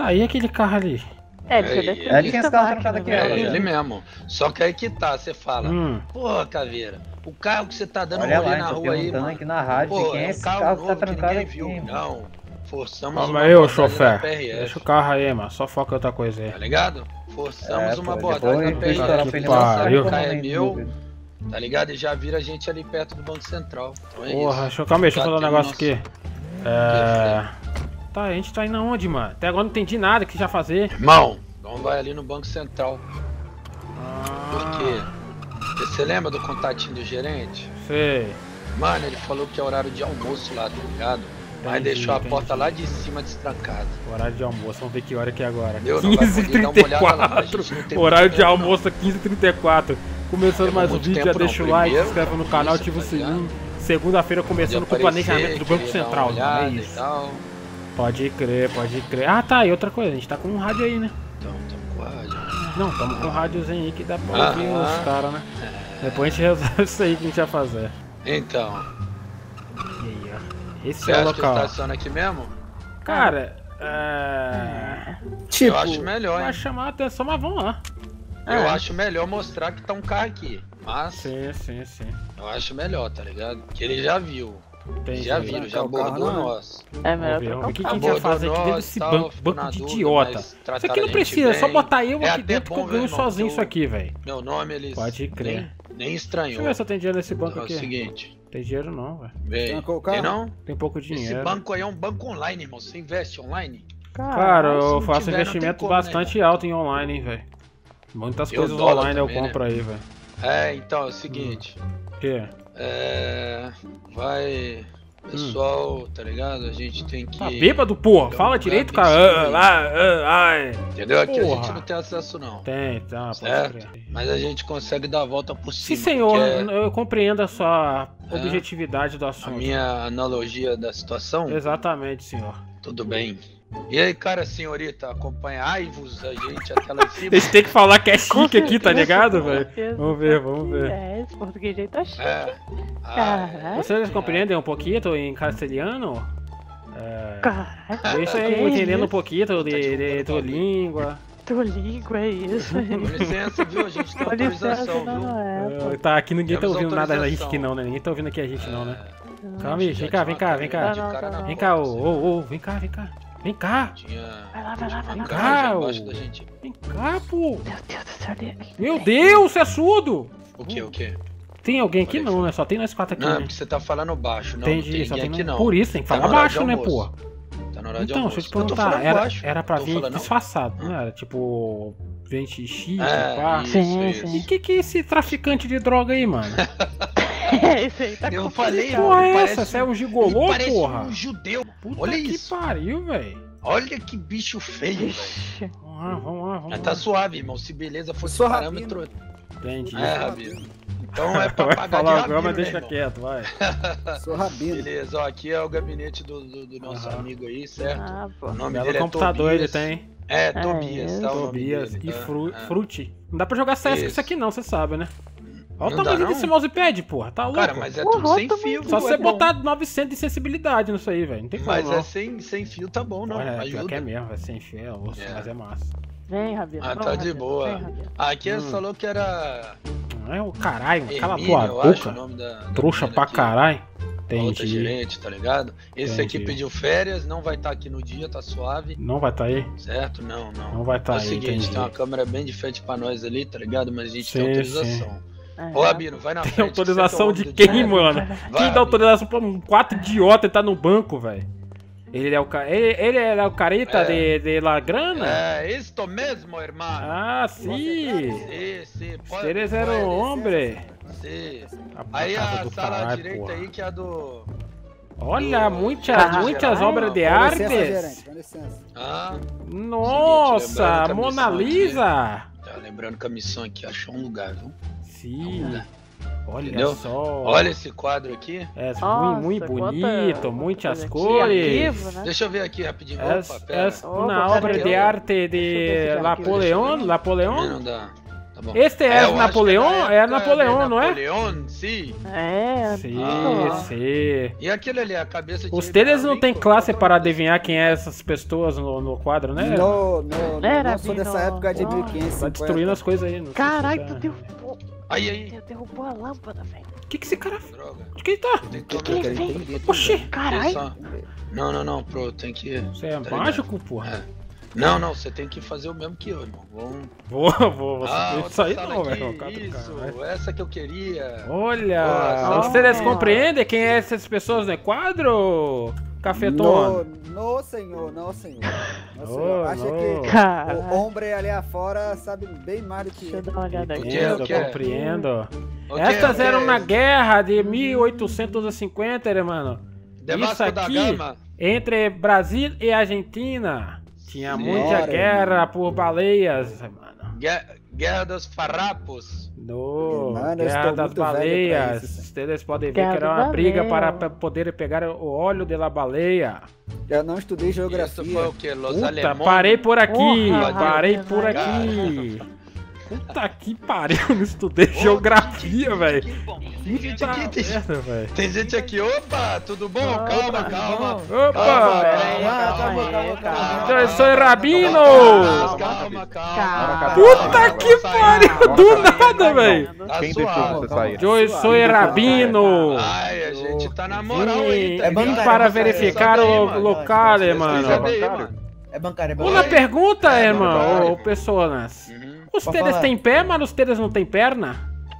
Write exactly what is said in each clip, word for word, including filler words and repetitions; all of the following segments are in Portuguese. Tá, e aquele carro ali? É, porque ele, ele, ele tem esse carro trancado aqui. É ele mesmo. Só que aí que tá, você fala, hum. porra, Caveira, o carro que você tá dando rolê na rua aí, mano. Aqui na rádio, pô, quem é esse carro, carro que tá trancado que viu, aqui, não. Mano. Forçamos Calma uma aí, ô chofé. Deixa o carro aí, mano. Só foca em outra coisa aí. Tá ligado? Forçamos é, uma abordagem na P R F. O carro é meu, tá ligado? E já vira a gente ali perto do Banco Central. Então é Porra, isso. Calma aí, deixa eu falar um negócio aqui. É... Tá, a gente tá indo aonde, mano? Até agora não entendi nada, o que já fazer? Irmão, então vai ali no Banco Central. Ah. Por quê? Você lembra do contatinho do gerente? Sei. Mano, ele falou que é horário de almoço lá, tá ligado? Entendi, Mas deixou a entendi. porta lá de cima destrancada. Horário de almoço, vamos ver que hora que é agora. quinze e trinta e quatro. Horário de almoço quinze e trinta e quatro. Começando mais um vídeo, já deixa o like, se inscreve no canal, ativa o sininho. Segunda-feira começando com o planejamento do Banco Central. É isso. Pode crer, pode crer. Ah tá, e outra coisa, a gente tá com um rádio aí, né? Então, tamo com rádio. Não, tamo com um rádiozinho aí que dá pra ouvir os caras, né? Depois a gente resolve isso aí que a gente vai fazer. Então. Esse Você é o acha local. Que estaciona aqui mesmo? Cara, é... Tipo, eu acho melhor, vai hein? chamar a atenção, mas vamos lá. Eu é. acho melhor mostrar que tá um carro aqui, mas... Sim, sim, sim. Eu acho melhor, tá ligado? Porque ele já viu. Entendi. Já viram, já abordou nós. É melhor. O que a gente ia fazer aqui dentro desse banco, banco de idiota? Isso aqui não precisa, é só botar eu aqui dentro que eu ganho sozinho isso aqui, velho. Meu nome, eles... Pode crer. Nem estranhou. Deixa eu ver se eu tenho dinheiro nesse banco aqui. É o seguinte... Tem dinheiro não, velho. Tem não? Tem pouco dinheiro. Esse banco aí é um banco online, irmão. Você investe online? Cara, cara eu faço tiver, investimento como, bastante né, alto em online, hein, velho. Muitas eu coisas online também, eu compro né? aí, velho. É, então, é o seguinte. O hum. quê? É... Vai... Pessoal, hum. tá ligado? A gente tem que... Tá bêbado, porra! Fala direito, cara! Uh, lá, uh, Entendeu? Aqui porra. a gente não tem acesso, não. Tem, tá. Certo? Mas a gente consegue dar a volta por cima. Sim, senhor. É... Eu compreendo a sua é... objetividade do assunto. A minha analogia da situação? Exatamente, senhor. Tudo bem. E aí, cara, senhorita, acompanhai-vos a gente até lá em cima. Eles têm que falar que é chique aqui, tá ligado, velho? Vamos ver, vamos ver. É, esse português aí tá chique. É. Ah, vocês é. compreendem um pouquinho em castelhano? É... Caraca. Deixa eu entendendo um pouquinho de, de, de tua língua. Tua língua, é isso. Com licença, viu? A gente tem autorização, viu? Tá, aqui ninguém tá ouvindo nada da gente aqui não, né? Ninguém tá ouvindo aqui a gente não, né? Calma aí, vem cá, vem cá, vem cá. Vem cá, ô, ô, ô, vem cá, vem cá. Vem cá! Tinha... Vai lá, vai lá, vai lá! Cá, da gente. Vem cá, pô! Meu Deus do céu! Meu Deus, é surdo! O que, o que? Tem alguém aqui não, né? Só tem nós quatro aqui. Não, né? Porque você tá falando baixo, não, Entendi, não tem só ninguém tem aqui não. Por isso, tem que tá falar baixo, né, pô? Tá na hora de Então, deixa eu te perguntar, era, era pra vir falando, disfarçado, não? não era? Tipo, vinte X, é, pá. Sim, sim. E o que que é esse traficante de droga aí, mano? É, esse aí tá eu falei, porra, é essa? Você é um gigolô, porra? Um judeu. Puta Olha que isso. pariu, velho. Olha que bicho feio, velho. Vamos lá, vamos lá, vamos lá. Tá suave, irmão. Se beleza fosse parâmetro. Entendi. É, Rabino. Então é pra vai pagar falar de rabino, mas deixa né, quieto, vai. Sou Rabino. Beleza, ó, aqui é o gabinete do, do, do nosso uhum. amigo aí, certo? Ah, o nome Belo dele é computador Tobias. ele tem. É, Tobias. É, tá Tobias dele, e tá? fru ah. Frutti. Não dá pra jogar C S com isso aqui não, você sabe, né? Olha o tamanho desse mousepad, porra, tá louco. Cara, mas é tudo sem fio. Só você botar novecentos de sensibilidade nisso aí, velho, não tem como não. Mas é sem, sem fio, tá bom, não, ajuda. É, pior que é mesmo, é sem fio, é osso, mas é massa. Vem, Rabino. Ah, tá de boa. Aqui ele falou que era... É o caralho, cala tua boca, trouxa pra caralho. Entendi. Outra gerente, tá ligado? Esse Entendi. aqui pediu férias, não vai estar tá aqui no dia, tá suave. Não vai estar tá aí? Certo? Não, não. Não vai estar tá aí, É o seguinte, entendi. tem uma câmera bem de frente pra nós ali, tá ligado? Mas a gente sim, tem autorização. Sim. Ô, Rabino, vai na frente. Tem autorização tá de quem, mano? Vai, quem dá autorização pra um quatro idiota e tá no banco, velho? Ele é o cara. Ele, ele é o careta é. de, de la grana? É, isto mesmo, irmão. Ah, sim. Sim, sim. Eles eram homem. Sim. Aí a sala caralho, direita porra. aí que é a do. Olha, do... muitas, ah, muitas obras de arte. Com licença, com licença. Ah, Nossa, seguinte, Mona Lisa. Tá lembrando que a missão aqui achou um lugar, viu? Sim. Lugar. Olha Entendeu? só. Olha esse quadro aqui. É Nossa, muito, muito bonito, quanta... muitas cores. Né? Deixa eu ver aqui rapidinho. É, Opa, é, na obra de arte de Napoleão, Napoleão. Não dá. Tá bom. Este é, é Napoleão? É Napoleão, não é? Napoleão, sim. É, sim, ah. sim. E aquele ali, a cabeça de... Os deles não tem classe para adivinhar quem é essas pessoas no, no quadro, né? Não, não, não. Eu sou dessa época de mil e quinhentos. Tá destruindo as coisas aí. Caralho, tu derrubou. Aí, aí. Derrubou a lâmpada, velho. Que que esse cara... Droga. Onde que ele tá? Que que, que ele vem? Oxê, caralho. Não, não, não, pro, tem que... Você é tá mágico, ligado? Porra. É. Não, não, você tem que fazer o mesmo que eu, irmão. Vamos... Vou, vou, vou. Ah, isso aí não, velho. Isso, cara, essa que eu queria. Olha, nossa, vocês compreendem quem é essas pessoas no quadro, Cafetão? Não, não, senhor, não, senhor. Não, senhor. Oh, acho não. que Caraca. O homem ali afora sabe bem mais do que eu. Deixa eu dar uma olhada aqui. Eu compreendo. Okay, Estas okay. eram na guerra de mil oitocentos e cinquenta, irmão. Isso aqui, entre Brasil e Argentina. Tinha muita guerra por baleias, mano. Guerra dos farrapos. No, mano, guerra das baleias. Vocês podem ver que era uma briga para poder pegar o óleo da baleia. Eu não estudei geografia. Isso foi o que? Los Alemães? Parei por aqui, parei por aqui. Puta que pariu, não estudei oh, geografia, velho. Tem gente aqui, tem, merda, tem gente aqui, opa, tudo bom? Opa, calma, calma. Opa, calma, calma, calma, calma, calma. Eu sou Rabino. Calma, calma, calma. Puta que pariu, do nada, velho. Quem deixou você sair? Eu sou Rabino. Ai, a gente tá na moral aí. Vim para verificar o local, mano. É bancário, é bancário. Uma pergunta, irmão, ô pessoas. Os tênis têm pé, mas os tênis não têm perna?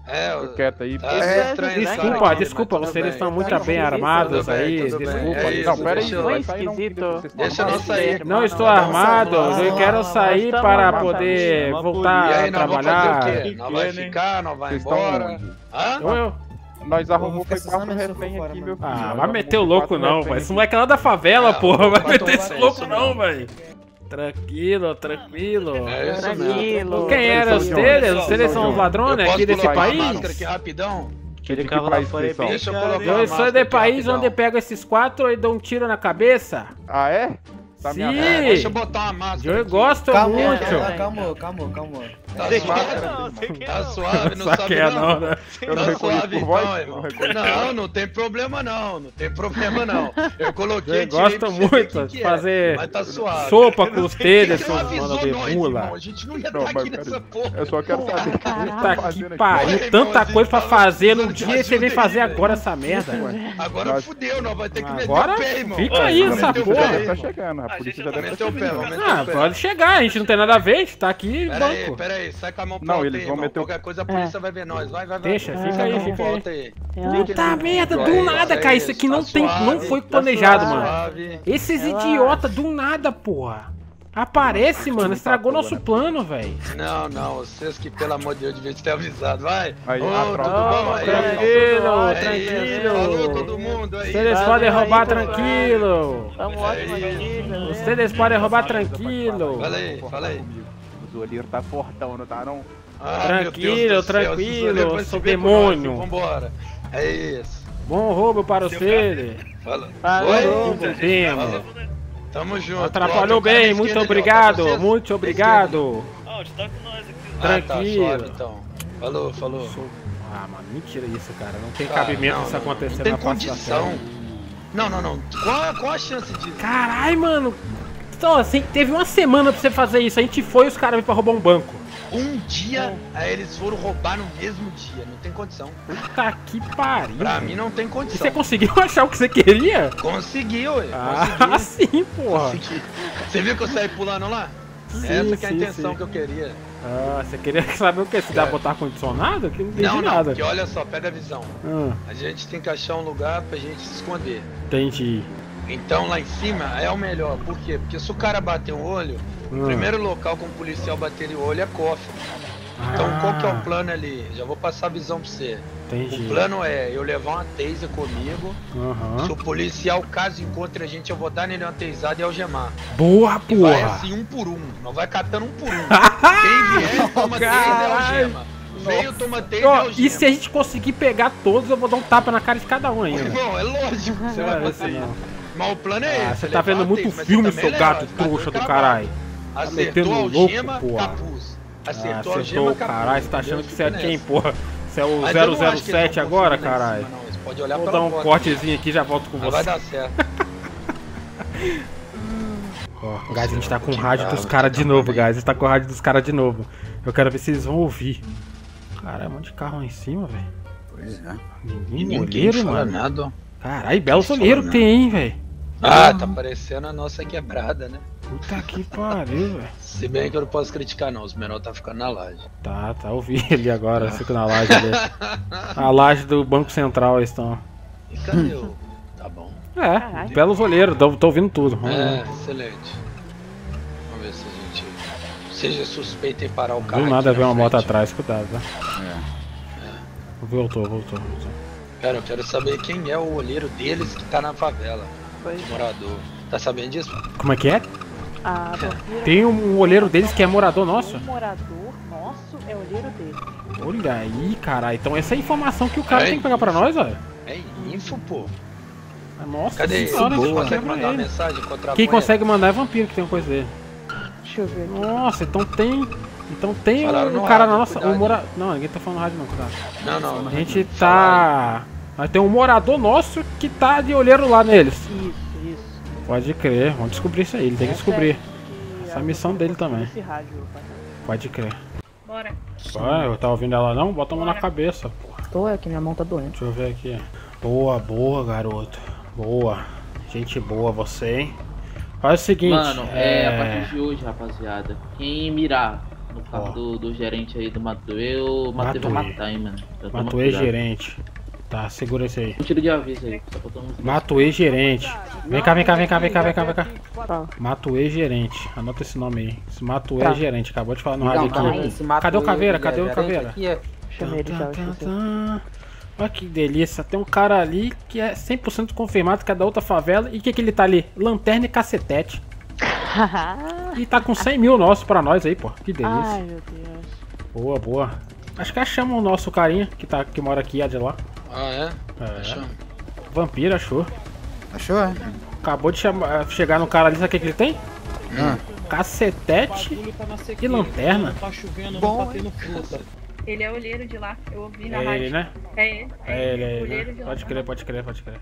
É, eu... Quieto aí. Tá é, estranho, desculpa, né? desculpa, mas os tênis estão muito bem, bem armados bem, aí, desculpa. É isso, não, pera aí, não, é esquisito. Deixa eu sair. Não estou não, armado, não, eu quero sair não, para não, poder não, voltar aí, a trabalhar. Não vai ficar, não vai embora. Hã? Nós arrumamos foi quatro refém aqui, meu filho. Ah, vai meter o louco não, velho. Esse moleque é lá da favela, porra, vai meter esse louco não, velho. Tranquilo, tranquilo. É isso tranquilo. Quem eram os telhas? Os telhas são os ladrões aqui desse país? Aqui, rapidão. Aquele carro lá fora é bem... Deixa eu colocar eu sou de país rapidão. Onde pego esses quatro e dou um tiro na cabeça. Ah, é? Tá sim! É, deixa eu botar uma máscara. Eu aqui. Gosto calma, muito. É, calma, calma, calma. Tá, tá suave, não, não. Tá suave, não sabe não. Não, né? Eu não, não suave então, voz, irmão. Não, não tem problema não, não tem problema não. Eu coloquei... Eu gosto muito de fazer é, tá sopa com os telhas, mano, de mula. A gente não ia não, tá aqui nessa porra. Eu só quero saber. Puta que pariu, tanta coisa pra fazer num dia e você vem fazer agora essa merda. Agora fudeu, não vai ter que meter o pé, irmão. Fica aí essa porra. Tá chegando, a polícia já deve ter o pé. Ah, pode chegar, a gente não tem nada a ver, a gente tá aqui banco. Pera aí, sai com a mão pra não, eles vão meter qualquer coisa a polícia é. Vai ver nós, vai, vai, vai. Deixa, fica ah, aí, fica aí. Puta merda, do nada, cara, isso aqui não, tem, não foi planejado, mano. Esses idiotas, do nada, porra. Aparece, mano, estragou nosso plano, velho. Não, não, vocês que, pelo amor de Deus, deviam ter avisado, vai. Aí, oh, tudo bom aí? Tranquilo, tranquilo. Todo mundo aí. Vocês podem roubar tranquilo. Vocês podem roubar tranquilo. Fala aí, fala aí. O olheiro tá fortão, não tá não? Ah, tranquilo, tranquilo, eu sou demônio. Vambora, é isso. Bom roubo para o Cele. Fala. Falou, tamo junto. Atrapalhou bem, muito obrigado, muito obrigado. Ó, tá com nós aqui. Tranquilo. Falou, falou. Ah, mano, mentira isso, cara. Não tem cabimento isso acontecer na parte da série. Não, não, não. Qual, qual a chance disso? Caralho, mano. Então, assim, teve uma semana pra você fazer isso, a gente foi e os caras vêm pra roubar um banco. Um dia, aí eles foram roubar no mesmo dia, não tem condição. Puta que pariu. Pra mim não tem condição. E você conseguiu achar o que você queria? Conseguiu, ué. Ah, sim, porra. Consegui. Você viu que eu saí pulando lá? Sim, essa que é a sim, intenção sim. que eu queria. Ah, você queria saber o que? Se dá pra botar ar-condicionado? Que não tem nada. Não, porque olha só, pega a visão. Ah. A gente tem que achar um lugar pra gente se esconder. Entendi. Então lá em cima é o melhor, por quê? Porque se o cara bater o olho, hum. o primeiro local com o policial bater o olho é cofre. Ah. Então qual que é o plano ali? Já vou passar a visão pra você. Entendi. O plano é eu levar uma taser comigo, uhum. se o policial caso encontre a gente eu vou dar nele uma taseada e algemar. Boa porra! E vai assim um por um, não vai catando um por um. Quem vier toma taser e algema. Veio, toma taser, oh, e se a gente conseguir pegar todos eu vou dar um tapa na cara de cada um aí. Irmão, é lógico que você vai conseguir. Mas o plano é ah, esse. Você tá vendo muito filme, seu gato trouxa do caralho. Acertou a algema, capuz. Acertou, ah, acertou, caralho, você tá achando que você é quem, porra? Você é o zero zero sete agora, caralho? Pode olhar. Vou dar um cortezinho aqui e já volto com você. Vai dar certo. Ó, guys, a gente tá com o rádio dos caras de novo, guys. A gente tá com o rádio dos caras de novo. Eu quero ver se eles vão ouvir. Caralho, um monte de carro lá em cima, velho. Pois é. Ninguém olheiro, mano. Caralho, belo olheiro que tem, hein, velho. Ah, tá parecendo a nossa quebrada, né? Puta que pariu, velho. Se bem que eu não posso criticar não, os menores tá ficando na laje. Tá, tá, eu vi ali agora, ah. Fico na laje ali. A laje do Banco Central eles estão. E cadê o... Tá bom. É, Caraca. Belo voleiro, tô, tô ouvindo tudo. Vamos é, ver. Excelente. Vamos ver se a gente... Seja suspeito em parar o carro. Do nada ver uma moto atrás, cuidado, tá? É. é. Voltou, voltou, voltou. Cara, eu quero saber quem é o olheiro deles que tá na favela. Foi. Morador. Tá sabendo disso? Como é que é? Ah, tem um olheiro deles que é morador nosso? Um morador nosso é olheiro deles. Olha aí, caralho. Então essa é a informação que o cara é tem que pegar pra nós, olha. É info, pô. Nossa, cadê isso? Quem consegue mandar uma mensagem contra Quem consegue mandar é vampiro que tem uma coisa dele. Deixa eu ver aqui. Nossa, então tem. Então tem Falaram um cara na nossa. Cuidado, um mora... Não, ninguém tá falando rádio não, cuidado. Não, não. A gente não, tá. Mas tem um morador nosso que tá de olheiro lá neles. Isso. Pode crer, vamos descobrir isso aí, ele tem que descobrir. Essa é a missão dele também. Pode crer. Bora. Ué, tá ouvindo ela não? Bota a mão Bora. na cabeça, porra. Tô, é que minha mão tá doendo. Deixa eu ver aqui. Boa, boa, garoto. Boa. Gente boa você, hein? Faz o seguinte... Mano, é... é... a partir de hoje, rapaziada, quem mirar no carro oh. do, do gerente aí do Matuê, eu matei pra matar, hein, mano. Matuê gerente. Tá, segura esse aí. Um tiro de aviso aí. Matuê gerente. Vem cá, vem cá, vem cá, vem cá, vem cá, vem cá. Tá. Matuê gerente. Anota esse nome aí. Esse Matuê tá. gerente. Acabou de falar no rádio aqui. Cadê o Caveira? Cadê o Caveira? Chamei ele já. Olha que delícia. Tem um cara ali que é cem por cento confirmado que é da outra favela. E o que que ele tá ali? Lanterna e cacetete. E tá com cem mil nossos pra nós aí, pô. Que delícia. Ai, meu Deus. Boa, boa. Acho que achamos o nosso carinha que, tá, que mora aqui, a de lá. Ah, é? É. Achou. Vampiro achou. Achou, é? Acabou de chamar, chegar no cara ali, sabe o que, que ele tem? Hum. Cacetete e lanterna. Tá chovendo, Bom, tá tendo fruta. Ele é olheiro de lá, eu ouvi na rádio. É ele, né? É ele. É ele, é ele. É ele né? Pode crer, pode crer, pode crer.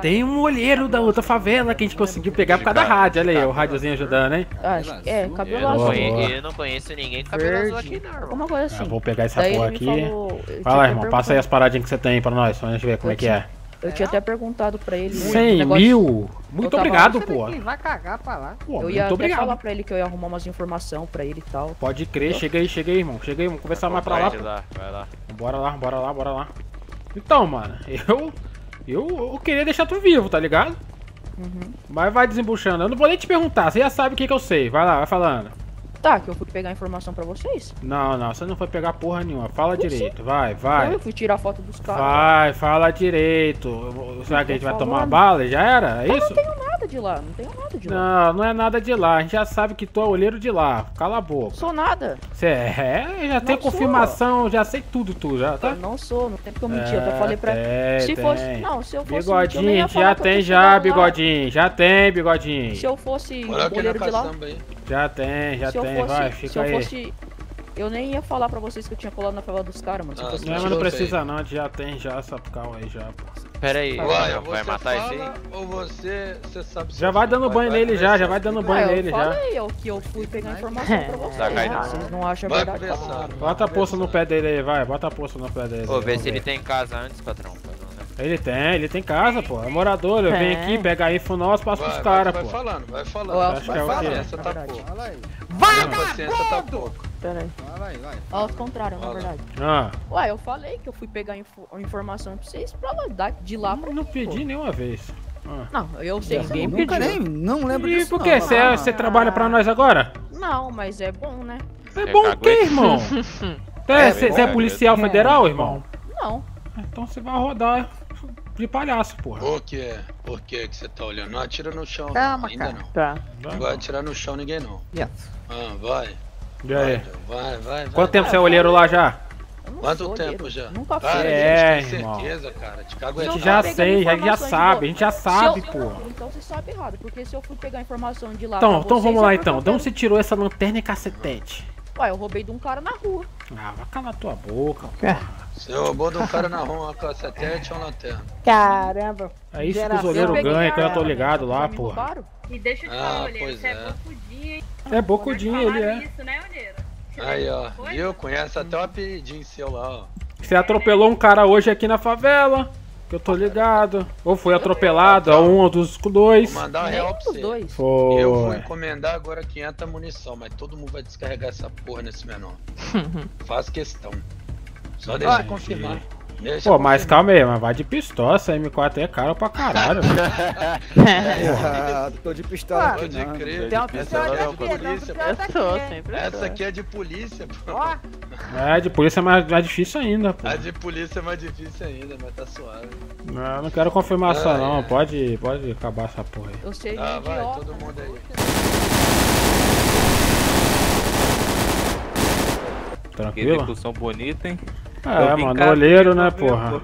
Tem um olheiro da outra favela que a gente conseguiu pegar por causa da rádio. Olha aí, o rádiozinho ajudando, hein? Acho que é, cabelo azul. Eu não conheço ninguém com cabelo azul aqui, não, irmão. Uma coisa assim. Eu vou pegar essa porra aqui. Fala, lá, irmão, passa aí as paradinhas que você tem pra nós, pra gente ver como é que é. Eu tinha até perguntado pra ele. cem mil? Muito obrigado, pô. Vai cagar pra lá. Eu ia falar pra ele que eu ia arrumar umas informações pra ele e tal. Pode crer, chega aí, chega aí, irmão. Chega aí, vamos conversar mais pra lá. Vai lá. Bora lá, bora lá, bora lá. Então, mano, eu. Eu, eu queria deixar tu vivo, tá ligado? Uhum. Mas vai desembuchando. Eu não vou nem te perguntar, você já sabe o que, que eu sei. Vai lá, vai falando. Tá, que eu fui pegar informação pra vocês. Não, não, você não foi pegar porra nenhuma. Fala Por direito, sim. vai, vai. Eu fui tirar foto dos caras. Vai, fala direito. Eu Será que a gente vai tomar uma bala e já era? É isso? Eu não tenho nada de lá, não tenho nada de lá. Não, não é nada de lá. A gente já sabe que tu é olheiro de lá. Cala a boca. Sou nada. Você é, já não tem sou. confirmação, já sei tudo, tu já, tá? Eu não sou, não tem porque eu mentir. É, eu até falei pra. É, se tem. fosse. Não, se eu fosse. Bigodinho, mentir, eu já tem, já, bigodinho. Já tem, bigodinho. Se eu fosse olheiro de lá. Já tem, já tem. Fosse, vai, fica se eu aí. fosse. Eu nem ia falar pra vocês que eu tinha colado na favela dos caras, mano. Ah, não, mas não precisa não, já tem já essa cal aí já, pô. Pera aí, Uai, vai matar esse aí? Ou você, você sabe se já vai dando vai, banho vai, nele vai, já, já vai dando banho nele já. Falei eu que eu fui pegar informação pra vocês. Vocês não acham verdade? Bota a poça no pé dele aí, vai, bota a poça no pé dele. Vou ver se ele tem casa antes, patrão. Ele tem, ele tem casa, pô. É morador, eu é. venho aqui, pega aí pro nós, passa pros caras, pô. Vai falando, vai falando. Vai falando, essa tá pouco. Vagabundo! Pera aí. Vai, vai, vai. Ó, os contrários, na verdade. Ah. Ué, eu falei que eu fui pegar info informação pra vocês pra lá, de lá pra. Não pedi nenhuma vez. Ah. Não, eu sei que ninguém pediu. Nem, não lembro disso. E por que? Você trabalha pra nós agora? Não, mas é bom, né? É bom o que, irmão? Você é policial federal, irmão? Não. Então você vai rodar de palhaço, porra. Por que? Por que que você tá olhando? Não atira no chão, Calma, ainda cara. não. Tá. Não vai atirar no chão ninguém não. Yes. Ah, vai. E aí? Vai, vai, vai. Quanto vai, tempo vai, você é olheiro vai. lá já? Quanto tempo já? Nunca fui. Cara, é, gente, irmão. Certeza, cara. Te cago a gente já sei, já, já sabe, a gente já sabe, eu... pô. Então você sabe errado, porque se eu fui pegar informação de lá. Então, pra então vocês, vamos lá então. De onde você tirou essa lanterna e cacetete? Ué, eu roubei de um cara na rua. Ah, vai calar tua boca, porra. Você roubou de um cara na rua, uma cacetete ou uma lanterna? Caramba. É isso que os olheiros ganham, que eu tô ligado lá, porra. E deixa eu te falar, olheiro, você é bocudinho, hein? É bocudinho, ele é. Aí, ó, viu? Conhece até o apelidinho seu lá, ó. Você atropelou um cara hoje aqui na favela, que eu tô ligado. Ou foi atropelado, ó, um ou dos dois. Vou mandar um real pra você. Eu vou encomendar agora quinhentas munição, mas todo mundo vai descarregar essa porra nesse menor. Faz questão. Só deixa eu confirmar. Deixa Pô, mas calma aí, mas vai de pistola, essa M quatro é cara pra caralho. Porra, tô de pistola. Pô, pode crer. Tem uma pistola de polícia. Essa aqui é de polícia, pô. É, de polícia é mais, mais difícil ainda, pô. A de polícia é mais difícil ainda, mas tá suave. Não, não quero confirmação ah, não, é. pode, pode acabar essa porra aí. Eu sei, ah, vai, idiota, todo mundo aí. Tranquilo? Que execução bonita, hein? É, eu mano, olheiro, né, porra?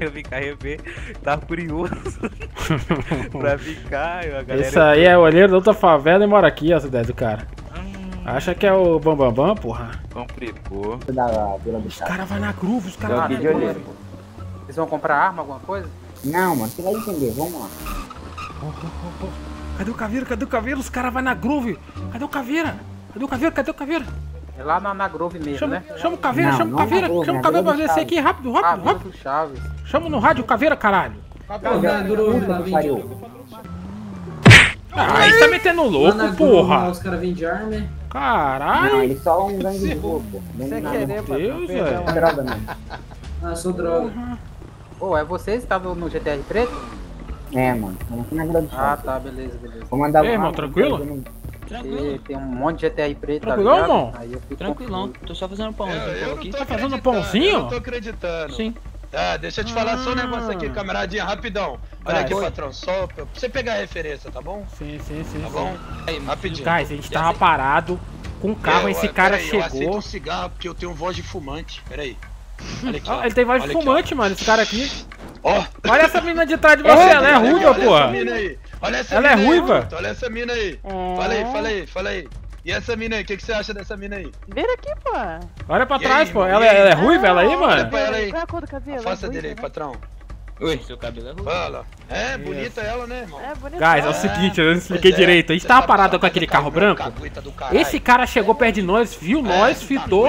Eu vim cá rever, tava curioso pra vir cá. Isso aí é olheiro da outra favela e mora aqui, ó, essa ideia do cara. Hum. Acha que é o Bambambam, bam, bam, porra? Complicou. Os caras vão na groove, os caras vão na groove. Eles vão comprar arma, alguma coisa? Não, mano, você vai entender, vamos lá. Oh, oh, oh, oh. Cadê o Caveira? Cadê o Caveira? Os caras vão na groove. Cadê o Caveira? Cadê o Caveira? Cadê o Caveira? É lá na, na Grove mesmo, chama, né? Chama o Caveira, não, chama o Caveira, não, não, chama o Caveira pra descer aqui, rápido, rápido, rápido. Chaves. Chama no rádio o Caveira, caralho. Caveira, Grove, ah, ele tá metendo louco, mano, porra. Grove, os caras vêm de arma, né? Caralho. Não, ele só um gangue de roupa. Você querer, Deus, velho. É droga mesmo. Ah, sou droga. Ô, oh, é vocês que estavam no G T R preto? É, mano. Estamos aqui na Grove Chaves. Ah, tá, beleza, beleza. Vou mandar o. Ei, irmão, tranquilo? Tranquilo. Tem um monte de G T R preto ali. Tranquilão, irmão? Tranquilão, tô só fazendo pãozinho. Eu, eu aqui. Tá fazendo pãozinho? Eu tô acreditando. Sim. Tá, deixa eu te ah. falar só um negócio aqui, camaradinha, rapidão. Olha Vai, aqui, foi. patrão, só pra você pegar a referência, tá bom? Sim, sim, sim. Tá sim. bom? Aí, rapidinho. Guys, a gente tava parado com o carro, é, esse cara aí, chegou. Eu aceito um cigarro porque eu tenho voz de fumante. Pera aí. Olha aqui, ah, ó. Ele tem voz de Olha fumante, aqui, mano, esse cara aqui. Ó. Olha essa menina de trás de você, ela é ruiva, porra. Olha essa Ela mina é ruiva? Aí, olha essa mina aí. É... Fala aí, fala aí, fala aí. E essa mina aí, o que, que você acha dessa mina aí? Vira aqui, pô. Olha pra e trás, aí, pô. Ela, ela é ruiva, ah, ela aí, mano? Olha pra ela aí. Qual é a cor do cabelo? Faça é dele aí, né, patrão? Oi, seu cabelo é ruivo. Fala. É, bonita ela, né, irmão? É, bonita. Guys, é o seguinte, eu não expliquei é, direito. A gente tava parado com aquele carro branco. Esse cara chegou perto de nós, viu nós, fitou,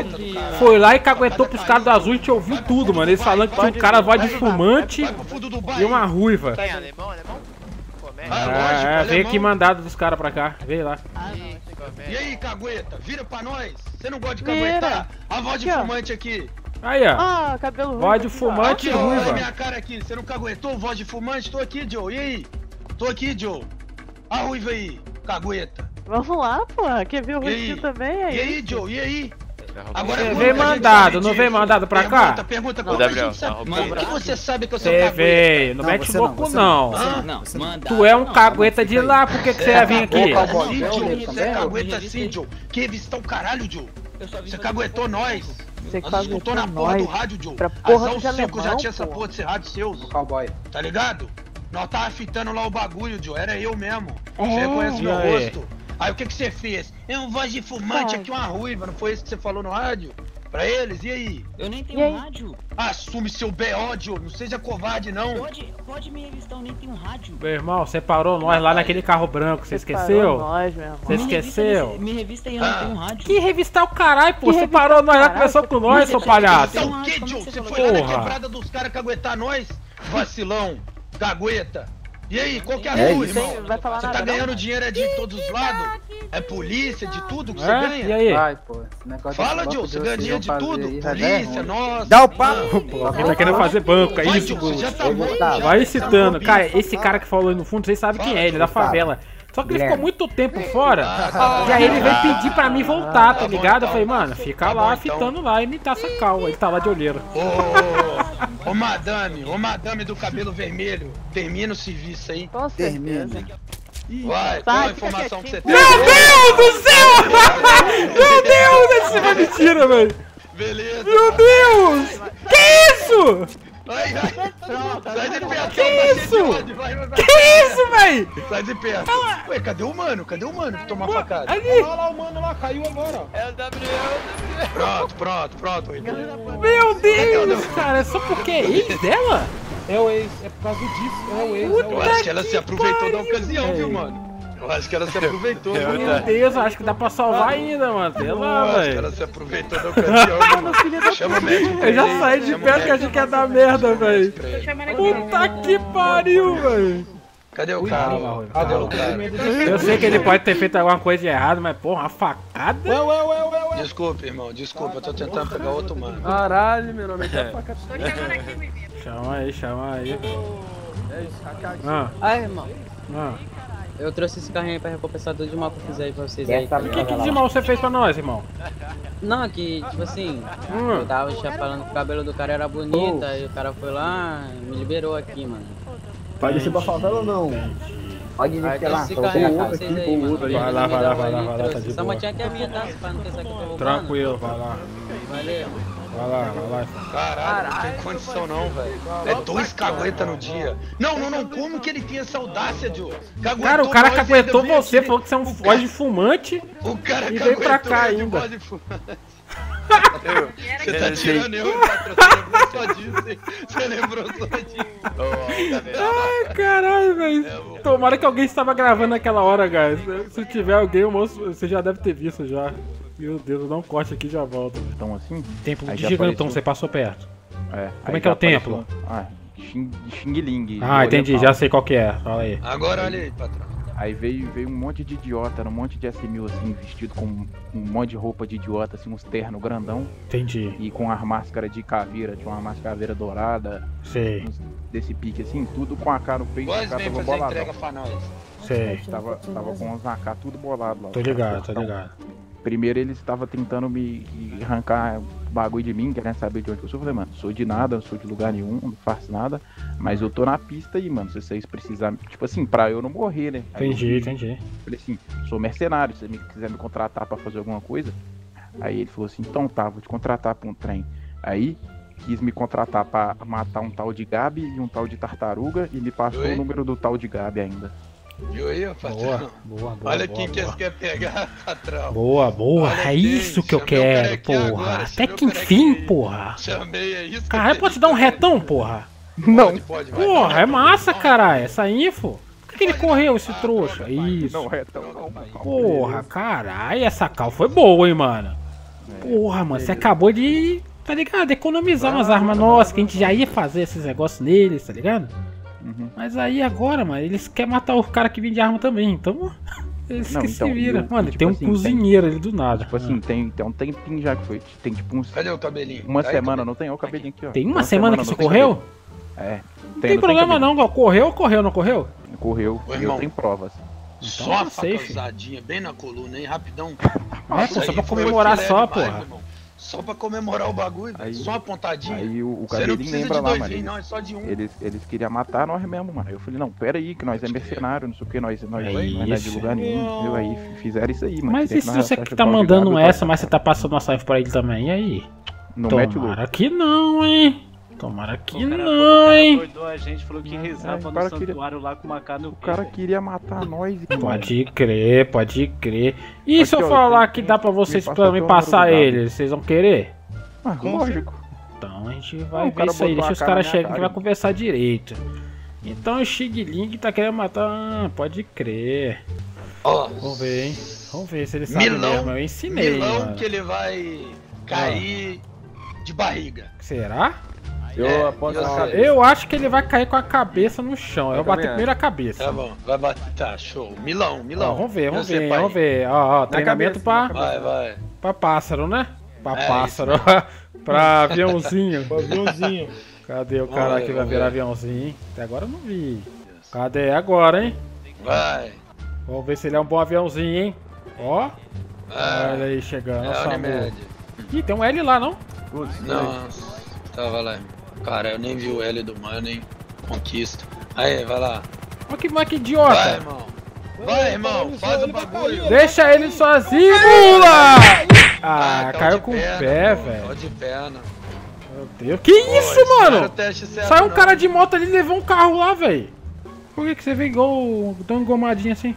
foi lá e caguetou pros caras do azul. A gente ouviu tudo, mano. Eles falando que tinha um cara voz de fumante e uma ruiva. Tá em alemão, alemão? Ah, é, veio alemão. Aqui mandado dos caras pra cá, veio lá. Ah, não, e aí, cagueta, vira pra nós? Você não gosta de caguetar? A voz de fumante aqui. Aí, ó. Ah, cabelo ruim. Voz de fumante aqui, ruiva. Olha minha cara aqui, você não caguetou? Voz de fumante? Tô aqui, Joe. E aí? Tô aqui, Joe. A ruiva aí, cagueta. Vamos lá, pô. Quer ver o rostinho também? É e aí, isso? Joe? E aí? Agora você veio mandado, não veio mandado pra cá? Pergunta, pergunta, não, Gabriel, sabe, não, o que você sabe que eu sou um cagueta? Veio, não, não mete louco não. Não, não, não. Tu é um não, cagueta não, de lá, por que você ia vir aqui? Sim, você é cagueta sim, Joe. Que revistão caralho, Joe. Você caguetou nós. Você escutou na porra do rádio, Joe. Azão cinco já tinha essa porra desse rádio seu. Tá ligado? Nós tava fitando lá o bagulho, Joe. Era eu mesmo. Você reconhece meu rosto. Aí o que que você fez? É um voz de fumante aqui, uma ruiva, não foi isso que você falou no rádio? Pra eles, e aí? Eu nem tenho rádio. Assume seu B O, Joe, não seja covarde não. Pode, pode me revistar, eu nem tenho rádio. Meu irmão, você parou nós lá naquele carro branco, você esqueceu? Nós, meu irmão. Você esqueceu? Me revista aí, eu não tenho rádio. Que revistar o caralho, pô? Você parou nós lá, começou com nós, seu palhaço. Então o que, Joe? Você foi lá na quebrada dos caras caguetar nós? Vacilão, cagueta. E aí, qual que é a é, sua, irmão? Você tá ganhando não, dinheiro é de que todos os lados? É polícia, de tudo que é? você ganha? E aí? Ai, pô, fala, Joe, você ganha dinheiro de tudo? Polícia, polícia, nossa... Dá o papo! Pô, ele tá querendo fazer banco, é isso, pô. Vai citando. Cara, esse cara que falou aí no fundo, vocês sabem quem é, ele é da favela. Só que ele ficou muito tempo fora, e aí ele veio pedir pra mim voltar, tá ligado? Eu falei, mano, fica lá, fitando lá e me dá essa calma. Ele tá lá de olheiro. Ô madame, ô madame do cabelo vermelho, termina o serviço aí. Com certeza. Vai, qual a informação que você tem? Meu Deus do céu! Meu Deus, esse vai me tirar, velho. Beleza. Meu Deus! Vai, vai, vai. Que isso? Vai, vai. Pronto, sai de perto. Que isso? Vai, vai, vai. Que isso, véi? Sai de perto. Ué, cadê o mano? Cadê o mano que tomou a facada? Olha lá o mano lá, caiu agora. É o W. Pronto, pronto, pronto. Meu Deus, cara. É só porque é ex dela? É o ex. É por causa disso. É o ex. Eu acho que ela se aproveitou da ocasião, viu, mano? Eu acho que ela se aproveitou. É, meu Deus, eu acho que dá pra salvar ainda, mano. Sei lá, velho. Acho que ela se aproveitou da ocasião. Chama o médico. Eu já saí de perto que a gente quer dar merda, velho. Puta que pariu, velho. Cadê o cara? Cadê o cara? Eu sei que ele pode ter feito alguma coisa de errado, mas porra, uma facada. Ué, ué, ué, ué. Desculpa, irmão, desculpa. Eu tô tentando pegar outro mano. Caralho, meu nome é facada. Tô chamando aqui, menino. Chama aí, chama aí. Aí, irmão. Eu trouxe esse carrinho aí pra recompensar tudo de mal que eu fiz aí pra vocês aí. O que, que de mal você fez pra nós, irmão? Não, que tipo assim, hum. eu tava falando que o cabelo do cara era bonito, oh. aí o cara foi lá e me liberou aqui, mano. Vai descer pra favela ou não? Pode descer que lá, esse carrinho pra vocês aí, mano. Vai lá, vai lá, vai lá, vai lá, tá de boa. Só mantinha que é minha, tá? Pra não pensar que eu tô roubando. Tranquilo, vai lá. Valeu. Vai lá, vai lá. Caralho, não tem condição não, velho. É dois caguetas no dia. Não, não, não. Como que ele tem essa audácia, Diogo? Cara, o cara caguetou você, falou que você é um bode de fumante. O cara e veio pra cá ainda. Você tá tirando eu e patrocinando só disso, hein? Você lembrou só disso. Ai, caralho, velho. Tomara que alguém estava gravando naquela hora, guys. Se tiver alguém, o moço, você já deve ter visto já. Meu Deus, eu dou um corte aqui e já volto. Então assim? Templo de Gigantão, você passou perto. É. Como é que é o templo? Ah, Xing Ling. Ah, entendi, já sei qual que é. Fala aí. Agora olha aí, patrão. Aí veio, veio um monte de idiota, um monte de S mil assim, vestido com um monte de roupa de idiota, assim, uns terno grandão. Entendi. E com as máscaras de caveira, tinha uma máscara de caveira dourada. Sei. Desse pique assim, tudo com a cara, o peito, a cara tava boladão. Sei. Tava, tava com os A K tudo bolado lá. Tô ligado, tô ligado. Primeiro ele estava tentando me arrancar bagulho de mim, querendo saber de onde eu sou. Eu falei, mano, sou de nada, não sou de lugar nenhum, não faço nada. Mas eu tô na pista aí, mano, se vocês precisarem, tipo assim, pra eu não morrer, né? Aí entendi, eu, entendi. Falei assim, sou mercenário, se você quiser me contratar pra fazer alguma coisa. Aí ele falou assim, então tá, vou te contratar pra um trem. Aí quis me contratar pra matar um tal de Gabi e um tal de Tartaruga e me passou Oi? o número do tal de Gabi ainda. Viu aí, patrão? Boa, boa, olha boa, quem boa. que quer pegar, patrão. Boa, boa, olha, é isso que eu quero, porra. Agora, até que enfim, aí. porra. Chamei, é isso. Caralho, pode te dar um retão, porra? Pode, não. Pode, vai, porra, vai, é massa, caralho, essa info. Por que, que ele correu, esse ah, trouxa? Vai, isso. Não, retão, não, vai, porra, caralho, essa cal foi boa, hein, mano. É, porra, mano, beleza. Você acabou de, tá ligado, economizar ah, umas armas nossas, que a gente já ia fazer esses negócios neles, tá ligado? Uhum. Mas aí agora, mano, eles querem matar o cara que vende arma também, então eles não, que então, se viram. Eu, mano, tipo tem um assim, cozinheiro tem, ali do nada. Tipo assim, tem, tem um tempinho já que foi, tem tipo uns... Cadê o cabelinho? Uma tá semana, aí, não tem? Olha o cabelinho aqui, ó. Tem uma, uma semana, semana que isso correu? Cabelo. É. Tem, não tem não problema tem não, correu ou correu, não correu? Correu, Ô, irmão, eu tenho provas. Então, só uma facazadinha bem na coluna, hein, rapidão. É, pô, só pra comemorar só, porra. Só pra comemorar o bagulho, aí, só uma pontadinha. Aí o, o cara nem lembra lá, mano. Não, é só de um. Eles, eles queriam matar nós mesmo, mano. Eu falei, não, pera aí, que nós é mercenário, não sei o que, nós, nós, é nós não é de lugar nenhum. Eu aí fizeram isso aí, mano. Mas e se você que tá mandando essa, mas você tá passando nossa live pra ele também, e aí? Não mete louco. Tomara que não, hein? Tomara que não, hein? O cara doidou a gente, falou que rezava no santuário lá com uma cara no pé. O cara queria matar nós, irmão. Pode crer, pode crer. E se eu falar que dá pra vocês pra me passar ele, vocês vão querer? Ah, lógico. Então a gente vai ver isso aí, deixa os caras chegarem que vai conversar direito. Então o Xing Ling tá querendo matar... Ah, pode crer. Vamos ver, hein? Vamos ver se ele sabe mesmo, eu ensinei. Milão que ele vai cair de barriga. Será? Eu, é, eu, eu acho que ele vai cair com a cabeça no chão. Eu, eu bater primeiro a cabeça. Tá bom, vai bater. Tá, show. Milão, Milão. Ó, vamos ver, vamos ver, vamos ver. Ó, ó, treinamento cabeça, pra. Vai, vai. Pra pássaro, né? Pra é pássaro. Isso, pra aviãozinho. Pra aviãozinho. Cadê o cara que vai virar aviãozinho, hein? Até agora eu não vi. Cadê agora, hein? Vai. Vamos ver se ele é um bom aviãozinho, hein? Ó. Vai. Olha aí, chegando. É Ih, tem um L lá, não? Putz, não. Tava lá. Cara, eu nem vi o L do mano, hein? Conquista. Aí, vai lá. Olha que moleque idiota. Vai, irmão. Vai, irmão. Faz o bagulho. Deixa ele sozinho, mula! Ah, ah caiu com o pé, velho. Caiu de perna. Meu Deus. Que pô, isso, mano? Saiu um cara de moto ali e levou um carro lá, velho. Por que, que você veio igual, tão engomadinho assim?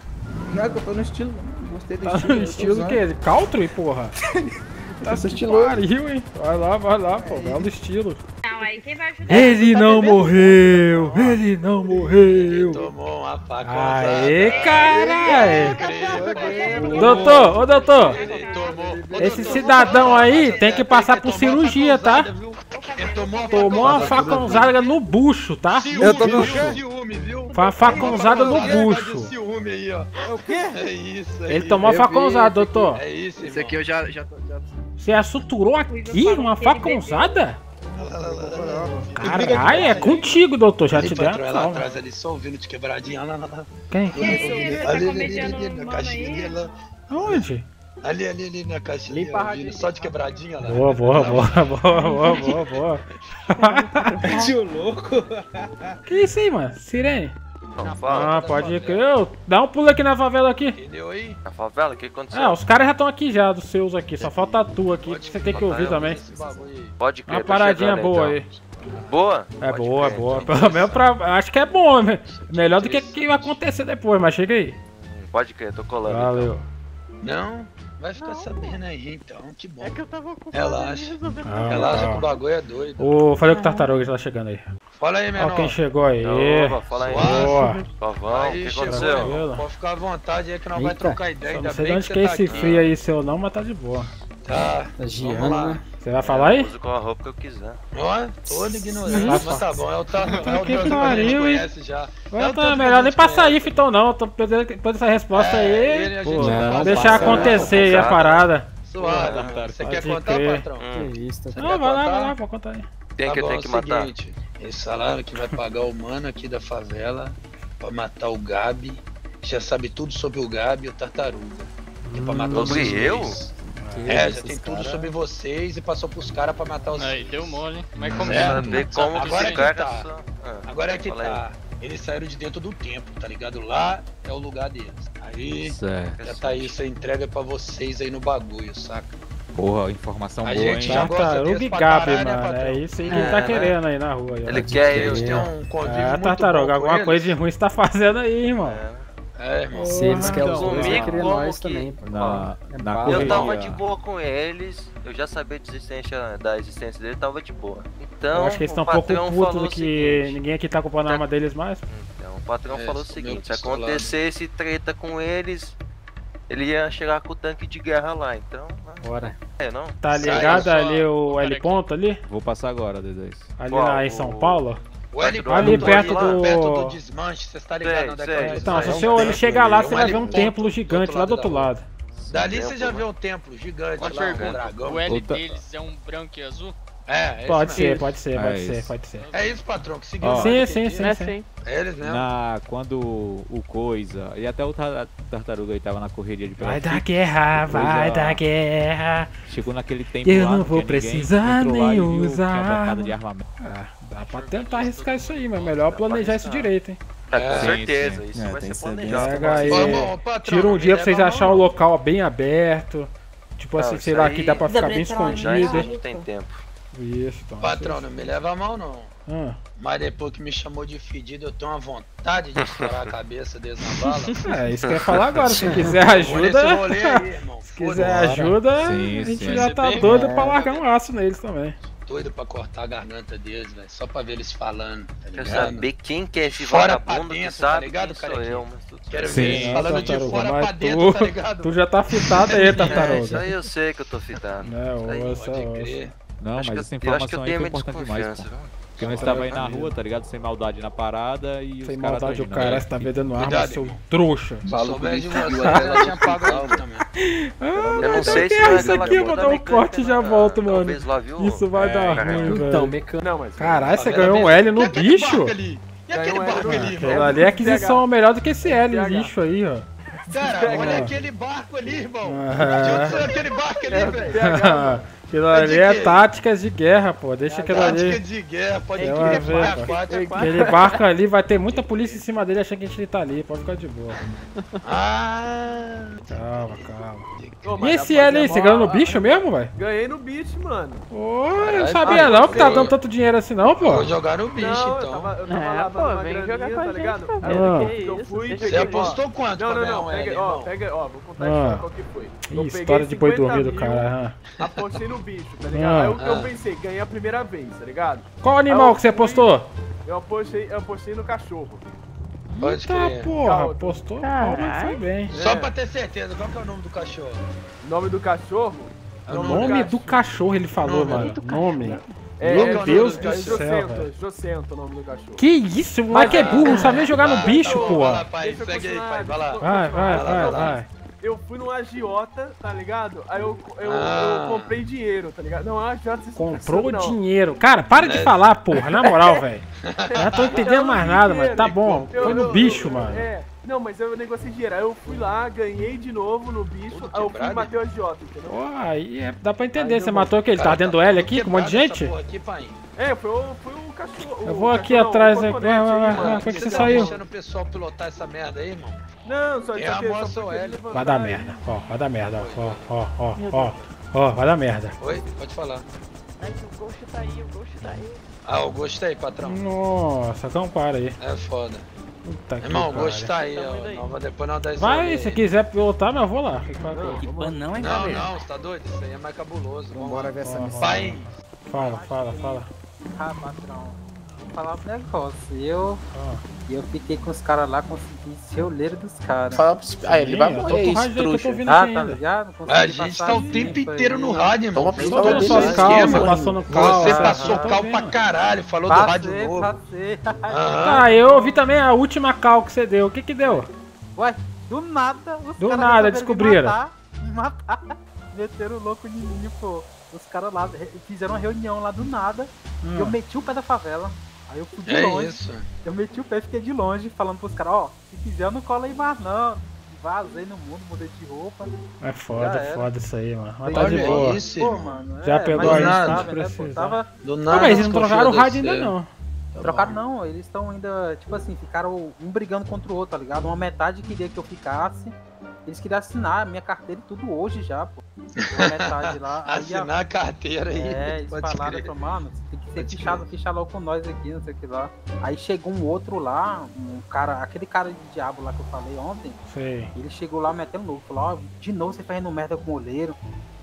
Não, eu tô no estilo. Gostei do tá estilo. No estilo o quê? Country, porra? Tá pariu, hein? Vai lá, vai lá, pô. Belo estilo. Não, aí quem vai ajudar? Ele não morreu! Ele não morreu! Ele tomou uma faca. Aê, caralho! Doutor, ô doutor! Esse cidadão aí tem que passar por cirurgia, tá? Tomou uma facãozada no bucho, tá? Eu tô no ciúme, viu? Foi uma facãozada no bucho. Aí, ó. É o quê? É isso aí. Ele tomou a facãozada, doutor. É isso, irmão. Isso aqui eu já... já, tô, já... Você a suturou aqui? Uma facãozada? Caralho, é contigo, doutor. Já ele te deu a lá atrás ali, só ouvindo de quebradinha. Lá, lá, lá. Quem? Onde? Ali, ali, ali na caixinha, ali, só de quebradinha lá. Boa, boa, boa, boa, boa, boa, boa. Tio louco. Que isso aí, mano? Sirene? Não, fala, ah, pode crer. Dá um pulo aqui na favela aqui. Que deu aí? Na favela? O que aconteceu? Ah, os caras já estão aqui já, dos seus aqui. Só falta a tua aqui, pode que você tem que ouvir também. Pode crer, uma paradinha chegando, boa então. Aí. Boa? É pode boa, crer, boa. Pelo menos pra... acho que é bom, né? Melhor do que o que vai acontecer depois, mas chega aí. Pode crer, tô colando. Valeu. Então. Não? Vai ficar não, sabendo aí, então, que bom. É que eu tava ocupado. Relaxa. Não, relaxa não. Que o bagulho é doido. Ô, falei com o tartaruga que tá chegando aí. Fala aí, menor. Ó quem chegou aí. Opa, fala aí. Boa. Pavão, o que aconteceu? Pode ficar à vontade aí que não vai trocar ideia. Ainda não sei de onde que é esse frio aí seu não, mas tá de boa. Tá. Tá girando, né? Você vai falar aí? Eu uso com a roupa que eu quiser. Ó, todo ignorante, mas tá bom. É o tartaruga que a gente conhece já. Não tá melhor nem passar if então não. Tô perdendo essa resposta aí. Vamos deixar acontecer. E a parada. Suada, ah, você quer contar, crer. Patrão? Hum. Que isso, tá? Não, vai contar? Lá, vai lá, vou contar aí. Tem tá que, bom, tem que matar. Seguinte, esse salário que vai pagar o mano aqui da favela pra matar o Gabi, já sabe tudo sobre o Gabi e o Tartaruga. Que é pra matar hum, os sobre eu? Que é, já tem tudo cara... sobre vocês e passou pros caras pra matar os... Aí, deu mole, hein? Mas como é? Como agora que tá. Só... Ah, agora é que tá. Eles saíram de dentro do templo, tá ligado? Lá é o lugar deles. Aí, certo. Já tá aí, essa entrega é pra vocês aí no bagulho, saca? Porra, informação a boa, gente hein? Já tartaruga e Gabi, mano, né, é isso aí que é, ele tá querendo aí na rua. Ele quer, eles têm um convívio é, muito tartaruga, alguma eles. Coisa de ruim você tá fazendo aí, irmão. É, é irmão. Se eles querem os dois, eles querem nós também, pô. Na, na eu correria. Tava de boa com eles, eu já sabia de existência, da existência deles, tava de boa. Então, eu acho que eles estão um pouco putos que seguinte, ninguém aqui tá ocupando a tá... arma deles mais. Então, o patrão é, falou o seguinte, se acontecesse treta com eles, ele ia chegar com o tanque de guerra lá, então... Bora. É, não? Tá ligado sai, ali só... o L ponto ali? Vou passar agora, D dois. Ali qual, na, em São o... Paulo? O L ponto ali perto do... perto do desmanche, você tá ligado? Sei, sei, então, se o seu olho chegar lá, você vai ver um templo gigante lá do outro lado. Dali você já vê um templo gigante lá, um dragão. O L deles é um branco e azul? É, é pode ser, é pode ser, pode é ser, isso. Pode ser. É isso, patrão, que seguiu. Sim, que sim, sim, é sim. Eles mesmo. Na, quando o Coisa, e até o Tartaruga aí tava na correria de vai da guerra, vai da guerra. Chegou naquele tempo eu lá, não vou precisar nem usar. De armamento. Ah, dá pra tentar arriscar isso aí, mas melhor planejar isso direito, hein. É, com certeza, isso é, vai ser planejado. Tira um dia pra vocês acharem o local bem aberto. Tipo assim, sei lá, que dá pra ficar bem escondido. A gente tem tempo. Isso, então, patrão, não me leva a mal não. Ah. Mas depois que me chamou de fedido, eu tenho uma vontade de estourar a cabeça dessa bala. É, isso que eu ia falar agora. Se quiser ajuda. Aí, se quiser ajuda, sim, a gente sim. Já tá doido é. Pra largar um aço neles também. Doido pra cortar a garganta deles, velho. Só pra ver eles falando. Tá quero saber quem que é esse vagabundo que sabe, tá ligado, cara? Sou eu, mas tudo quero sim, ver eles falando de fora pra dentro, tu, tá ligado? Tu já tá fitado aí, Tartaruga. É, isso aí eu sei que eu tô fitado. Não, aí, ouça, pode ouça. Crer. Não, acho mas essa informação aí foi importante demais, pô. Porque nós estávamos aí na rua, tá ligado? Sem maldade na parada e sem os caras maldade o cara, você tá vendendo arma, cuidado, seu trouxa. Falou bem de você, ela tinha pago a alma também. Ah, eu não sei se é isso aqui, eu vou dar um corte e já volto, mano. Isso vai dar ruim, velho. Caralho, você ganhou um L no bicho? E aquele barco ali, velho? Ali a aquisição é melhor do que esse L, lixo aí, ó. Cara, olha aquele barco ali, irmão. De onde saiu aquele barco ali, velho? Aquilo ali é, é táticas de guerra, pô. Deixa é aquilo tática ali. Tática de guerra, pode crer. É aquele barco ali, vai ter muita polícia em cima dele achando que a gente tá ali. Pode ficar de boa. Ah! Calma, calma. Ô, e esse L aí, você ganhou no bicho mesmo, velho? Ganhei no bicho, mano. Pô, eu não sabia não que tá dando tanto dinheiro assim não, pô. Vou jogar no bicho, não, então. Eu tava, eu tava é, lá, pô, vem jogar com a gente, tá. Você apostou quanto? Não, não, não. Pega, ó, vou contar a história qual que foi. Ih, história de boi dormido, cara. Apostei no bicho, tá ligado? Ah, aí eu, ah. eu pensei, ganhei a primeira vez, tá ligado? Qual animal eu, que você apostou? Eu apostei, eu apostei no cachorro. Eita porra, apostou? Foi bem. Só pra ter certeza, qual que é o nome do cachorro? O nome do cachorro? O nome, nome do, cachorro. do cachorro ele falou, nome, mano. Nome. É, Meu é, Deus do, do céu, velho. Jocento, o nome do cachorro. Que isso, o moleque é burro, não sabe nem jogar no bicho, porra. Vai, vai, vai, vai. Eu fui num agiota, tá ligado? Aí eu, eu, ah. eu comprei dinheiro, tá ligado? Não, agiota... Comprou não. dinheiro. Cara, para de é. falar, porra. Na moral, velho. Não tô entendendo mais nada, dinheiro, mas tá bom. Eu, Foi no eu, bicho, eu, mano. É. Não, mas eu negociei dinheiro. Aí eu fui lá, ganhei de novo no bicho. Tudo aí eu fui e matei o agiota, entendeu? Pô, aí é, dá pra entender. Aí Você matou aquele? Tá dentro do L aqui com um monte de gente? Aqui, é, foi o... Foi o... Eu vou aqui não, atrás, né? Como que você tá saiu? Você tá deixando o pessoal pilotar essa merda aí, irmão? Não, só isso aqui. Vai dar merda, ó, vai dar merda, ó, ó, ó, ó, ó, vai dar merda. Oi, pode falar. Ai, o Ghost tá aí, o Ghost tá aí. Ah, o Ghost tá aí, patrão. Nossa, então para aí. É foda. Puta irmão, o Ghost tá aí, ó. Depois nós dá isso. Vai, se quiser pilotar, mas eu vou lá. Não, não, é não, não, você tá doido? Isso aí é mais cabuloso. Vambora ver essa missão. Vai. Fala, fala, fala. Ah, patrão, vou falar um negócio. Eu, ah. eu fiquei com os caras lá, consegui ser o leiro dos caras. Fala pros... Ah, ele vai morrer, isso, rádio trouxa. Eu tô ah, tá ligado? A gente tá o tempo inteiro no rádio, irmão. Você passou cal pra caralho, falou do rádio novo. Ah, eu ouvi também a última cal que você deu. O que que deu? Ué, do nada, os Do nada, descobriram. Me matar, meteram o louco de mim, pô. Os caras lá fizeram uma reunião lá do nada. Hum. Eu meti o pé da favela. Aí eu fui de é longe. Isso. Eu meti o pé e fiquei de longe, falando pros caras, ó, oh, se quiser eu não colo aí mais não. Vazei no mundo, mudei de roupa. É foda, é foda isso aí, mano. Mas tá de boa. Isso, Pô, mano, já é, pegou a gente, precisa. Tava... Do nada. Ah, mas eles não trocaram o rádio ainda não. Tá trocaram bom. não, eles estão ainda, tipo assim, ficaram um brigando contra o outro, tá ligado? Uma metade queria que eu ficasse. Eles queriam assinar minha carteira e tudo hoje já, pô. Metade lá. Assinar aí, a carteira aí. É, eles falaram, então, mano, tem que ser fichado, fichar logo com nós aqui, não sei o que lá. Aí chegou um outro lá, um cara, aquele cara de diabo lá que eu falei ontem. Sei. Ele chegou lá metendo louco, falou, ó, de novo você fazendo merda com o oleiro.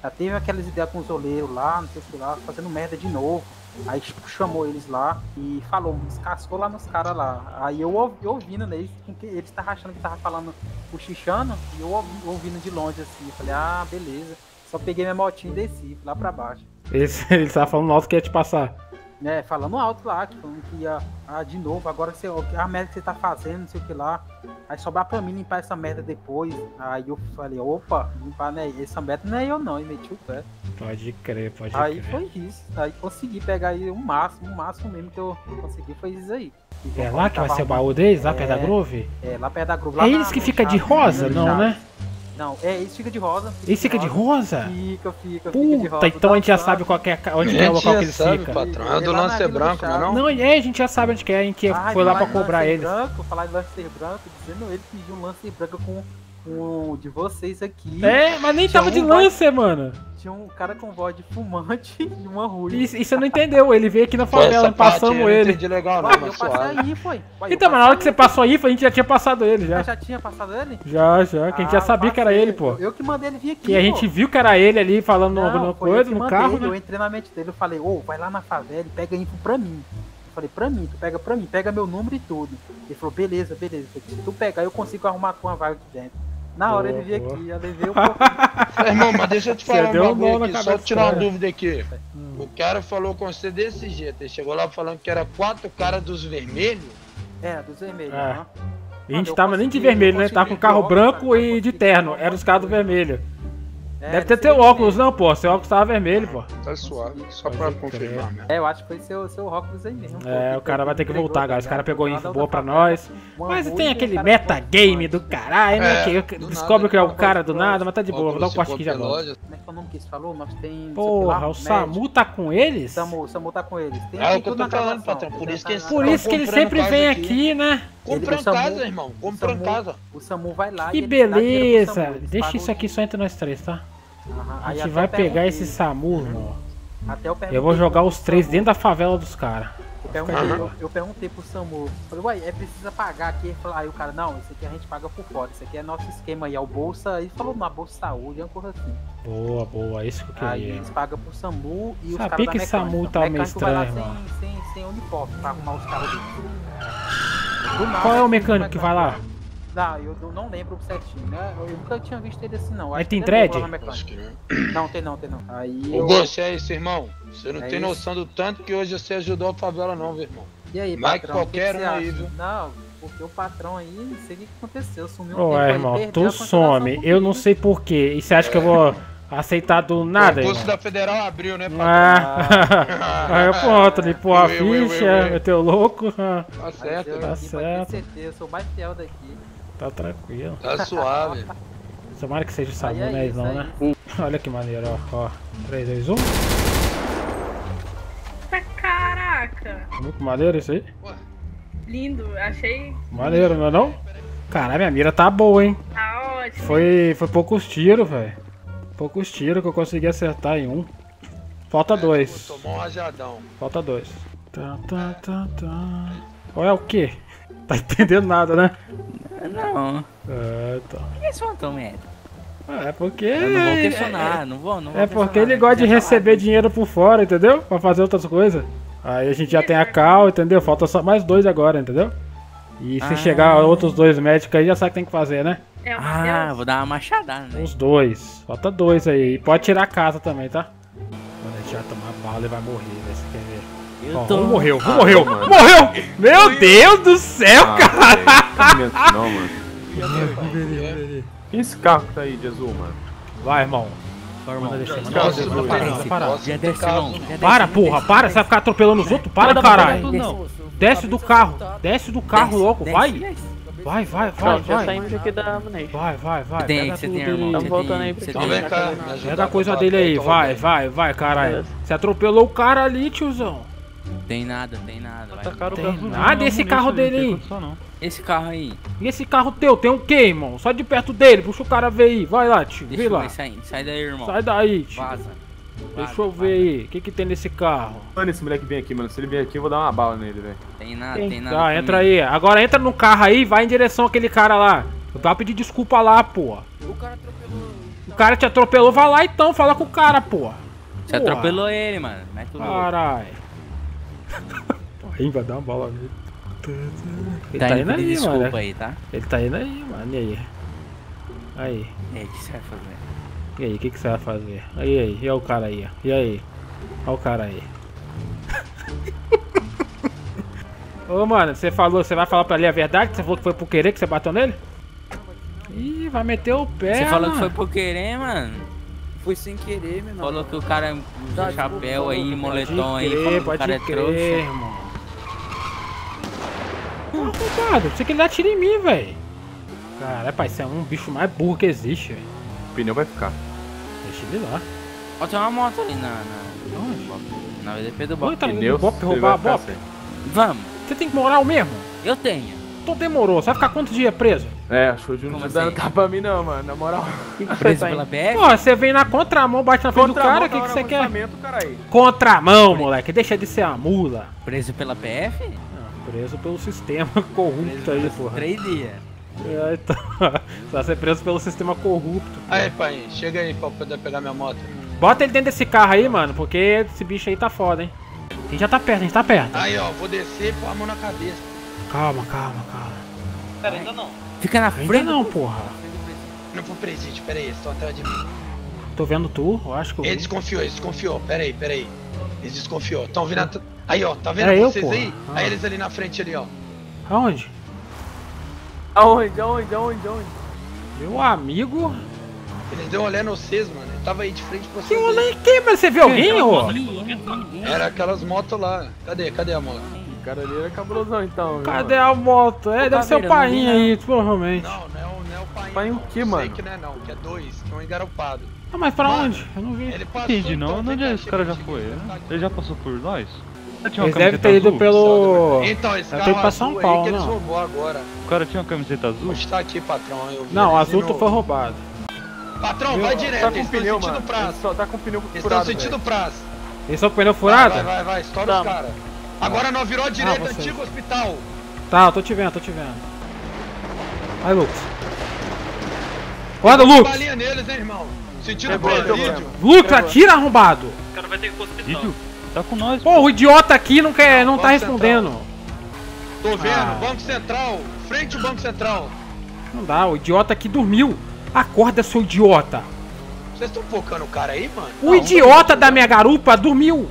Já teve aquelas ideias com os oleiros lá, não sei o que lá, fazendo merda de novo. Aí chamou eles lá e falou, descascou lá nos caras lá. Aí eu ouvindo neles, eles estavam achando que tava falando o Xixano, e eu ouvindo de longe assim, falei, ah, beleza. Só peguei minha motinha e desci, lá pra baixo. Esse, ele tava falando alto que ia te passar. É, falando alto lá, falando que ia, ah, de novo, agora você, a merda que você tá fazendo, não sei o que lá. Aí sobrar pra mim limpar essa merda depois. Aí eu falei, opa, limpar, né? Essa merda não é eu não, e meti o pé. Pode crer, pode crer. Aí foi isso, aí consegui pegar aí o máximo, o máximo mesmo que eu consegui foi isso aí. E é lá que vai ser o baú deles, lá é, perto da Groove? É, lá perto da Groove. Lá é eles que ficam de rosa, não, não né? Não, é, isso fica de rosa. Isso fica de rosa? Fica, fica, Puta, fica de rosa. Então a gente já sabe qual que é, onde é o local que ele sabe, fica. Patrão. É do Lancer Branco, não? Não, é, a gente já sabe onde que é, a gente ah, foi lá pra cobrar ele. Branco, falar de Lancer Branco, dizendo ele que pediu um Lancer Branco com o de vocês aqui. É, mas nem tinha tava um de Lancer, vai... mano. Tinha um cara com voz de fumante e uma ruim. Isso, isso você não entendeu, ele veio aqui na favela, passamos ele. Não legal, não, Ué, eu passei aí, foi. Ué, então, mas na hora que você passou aí, a gente já tinha passado ele, já. Eu já tinha passado ele? Já, já, que a gente ah, já sabia que era ele, pô. Eu que mandei ele vir aqui, E a gente viu que era ele ali, falando não, alguma coisa no carro, ele, né? Eu entrei na mente dele, eu falei, ô, oh, vai lá na favela e pega info pra mim. Eu falei, pra mim, tu pega pra mim, pega meu número e tudo. Ele falou, beleza, beleza, se tu pegar, eu consigo arrumar com uma vaga aqui dentro. Na hora boa, ele veio boa. aqui, já levei um pouco. Irmão, mas deixa eu te falar um bagulho aqui, só tirar uma dúvida aqui. Hum. O cara falou com você desse jeito, ele chegou lá falando que era quatro caras dos vermelhos? É, dos vermelhos, é. né? A gente ah, tava nem de vermelho, né? Tava com carro branco e de terno, era os caras do vermelho. É, deve ter teu óculos, não, pô. Seu óculos tava vermelho, pô. Tá suave, só pra confirmar, né? É, eu acho que foi seu, seu óculos aí mesmo. É, o cara vai ter que voltar, guys. O cara pegou info boa pra nós. Mas tem aquele metagame do caralho, né? Que descobre que é o cara do nada, mas tá de boa. Vou dar um corte aqui já agora. Como é que é o nome que isso falou? Nós tem. Porra, o Samu tá com eles? Samu, Samu tá com eles. Ah, eu tô falando, patrão. Por isso que ele sempre vem aqui, né? Compra em casa, irmão. Compra em casa. O Samu vai lá. Que beleza. Deixa isso aqui só entre nós três, tá? Uhum. A gente vai pegar esse Samu, irmão. Até eu, eu vou jogar os três dentro da favela dos caras. Eu, eu, eu perguntei pro Samu, falei, uai, é preciso pagar aqui? Ele falou, aí o cara, não, isso aqui a gente paga por fora, isso aqui é nosso esquema aí, é o Bolsa, e falou, na Bolsa Saúde, é uma coisa assim. Boa, boa, isso que eu queria. Aí eles pagam pro Samu e os caras da mecânica. Sabia que Samu tá meio estranho, mano. Sem, sem, sem uniforme pra arrumar os carros dele. Mal, qual é o mecânico que vai lá? Não, eu não lembro certinho, né? Eu nunca tinha visto ele assim, não. Acho mas tem thread? Que... Não, tem não, tem não. Aí Ô, eu... você é esse, irmão. Você não é tem isso? noção do tanto que hoje você ajudou a favela, não, meu irmão. E aí, mais patrão? Mais qualquer que um aí, viu? Não, porque o patrão aí, não sei o que aconteceu. Sumiu o tempo, irmão, tu some. Eu não sei porquê. E você acha é. que eu vou aceitar do nada, irmão? O curso da Federal abriu, né, patrão? Ah, aí eu pronto, limpou a ficha, meteu louco. Tá certo, eu tá certo. Pode ter certeza, eu sou mais fiel daqui. Tá tranquilo. Tá suave. Tomara que seja o Samu, né? Não, né? Olha que maneiro, ó. ó. três, dois, um. Caraca! Muito maneiro isso aí. Lindo, achei. Maneiro, não é não? Caralho, minha mira tá boa, hein? Tá ótimo. Foi, foi poucos tiros, velho. Poucos tiros que eu consegui acertar em um. Falta dois. Tomou um rajadão. Falta dois. Tá, tá, tá, tá. Olha o que? Tá entendendo nada, né? Não. É, tá. Por que esse fantasma é? É porque... Eu não vou questionar, é, não vou, não vou É porque ele gosta de receber falar. dinheiro por fora, entendeu? Pra fazer outras coisas. Aí a gente já tem a cal, entendeu? Falta só mais dois agora, entendeu? E se ah. chegar outros dois médicos aí, já sabe o que tem que fazer, né? É, ah, vou dar uma machadada, né? Uns dois. Falta dois aí. E pode tirar a casa também, tá? Quando a gente vai tomar bala e vai morrer, né? Você quer ver? Ó, tô... um morreu, um ah, morreu, mano. morreu! Meu eu... Deus do céu, ah, cara! Não, mano. Que esse carro que tá aí de azul, mano? Vai, irmão. Vai, irmão. Para, porra, para, você vai ficar atropelando os outros? Para, caralho. Desce do carro, desce do carro logo, vai! Vai, vai, vai, vai. Já saímos aqui da Amnésia. Vai, vai, vai. Tem, você tem, irmão. Estamos voltando aí pra cá. Pega a coisa dele aí, vai, vai, vai, caralho. Você atropelou o cara ali, tiozão. Tem nada, tem nada. Tem nada esse carro dele aí. Esse carro aí. E esse carro teu, tem o que, irmão? Sai de perto dele, puxa o cara ver aí. Vai lá, tio, vem lá. Sai daí, irmão. Sai daí, tio. Deixa eu ver aí, o que que tem nesse carro? Mano, esse moleque vem aqui, mano. Se ele vier aqui, eu vou dar uma bala nele, velho. Tem nada, tem, tem nada. Tá, entra aí. Agora entra no carro aí e vai em direção àquele cara lá. Vai pedir desculpa lá, pô. O cara atropelou. O cara te atropelou, vai lá então, fala com o cara, pô. Você atropelou ele, mano. Caralho. Aí vai dar uma bala nele. Ele tá, tá indo aí, desculpa mano. Aí, tá? Ele tá indo aí, mano. E aí? Aí. E aí, o que você vai fazer? E aí, o que, que você vai fazer? Aí, aí, e olha o cara aí, ó. E aí? Olha o cara aí. Ô, mano, você falou, você vai falar pra ele a verdade? Você falou que foi por querer que você bateu nele? Ih, vai meter o pé, Você falou mano. que foi por querer, mano? Foi sem querer, meu irmão. Falou que o cara usa chapéu aí, moletom aí, falou que o cara é trouxa. Irmão. Ah, cuidado, você que ele dá tiro em mim, velho. Caralho, pai, você é um bicho mais burro que existe, velho. O pneu vai ficar. Deixa ele lá. Ó, tem uma moto ali na... Na, na V D P do Bop. Tá indo no Bop roubar a Bop? Vamos. Você tem que morar o mesmo? Eu tenho. Então demorou. Você vai ficar quantos dias preso? É, acho que não te dá tá pra mim não, mano. Na moral. Preso pela B R? Pô, você vem na contramão, bate na frente do cara, o que você quer? Contramão, moleque. Deixa de ser a mula. Preso pela P F? Não, preso pelo sistema corrupto aí, porra. Três dias. É, então, você vai ser preso pelo sistema corrupto. Aí, pai, chega aí pra poder pegar minha moto. Bota ele dentro desse carro aí, mano, porque esse bicho aí tá foda, hein. A gente já tá perto, a gente tá perto. Aí, ó, vou descer e pôr a mão na cabeça. Calma, calma, calma. Pera, ainda não. Fica na frente. Ainda não, porra. Não vou presídio, pera aí, eles estão atrás de mim. Tô vendo tu, eu acho que eu... Ele desconfiou, ele desconfiou, pera aí, pera aí. Ele desconfiou, tão vindo... At... Aí, ó, tá vendo é vocês eu, aí? Ah. Aí eles ali na frente, ali, ó. Aonde? Aonde, aonde, aonde, aonde? Meu amigo? Eles deu um olhar no vocês, mano. Ele tava aí de frente pra vocês. Que olhar quem? Mas você viu alguém, ô? Era aquelas motos lá. Cadê? Cadê a moto? O cara ali era cabulosão, então. Cadê a moto? É, deve ser o painho aí, provavelmente. Não, não é o, não é o painho. Painho o que, mano? Sei que não é não, que é dois, que é um engaropado. Ah, mas pra mano, onde? Eu não vi. Ele passou, entendi, não. Então, onde é esse cara já foi? Né? Ele já passou por nós? Ele deve ter ido azul? Pelo... Então, esse carro pra São Paulo, que eles roubou agora. O cara tinha uma camiseta azul? Onde tá aqui, patrão? Eu vi não, azul tu foi roubado. Patrão, meu, vai direto, tá com eles pneu, estão sentindo prazo. Eles só tá com pneu furado, eles estão sentindo prazo. Eles estão com pneu furado? Vai, vai, vai, estoura tá, os caras. Agora nós virou a direita, ah, antigo hospital. Tá, eu tô te vendo, tô te vendo. Vai, Lucas. Guarda, Lucas! Balinha neles, hein, irmão? Sentindo presídio. Lucas, atira, arrombado! O cara vai ter que ir pro hospital. Tá com nós. Pô, o idiota aqui não, quer, não tá respondendo. Central. Tô vendo, ah. Banco Central. Frente ao Banco Central. Não dá, o idiota aqui dormiu. Acorda, seu idiota. Vocês estão focando o cara aí, mano? O ah, idiota um... da minha garupa dormiu.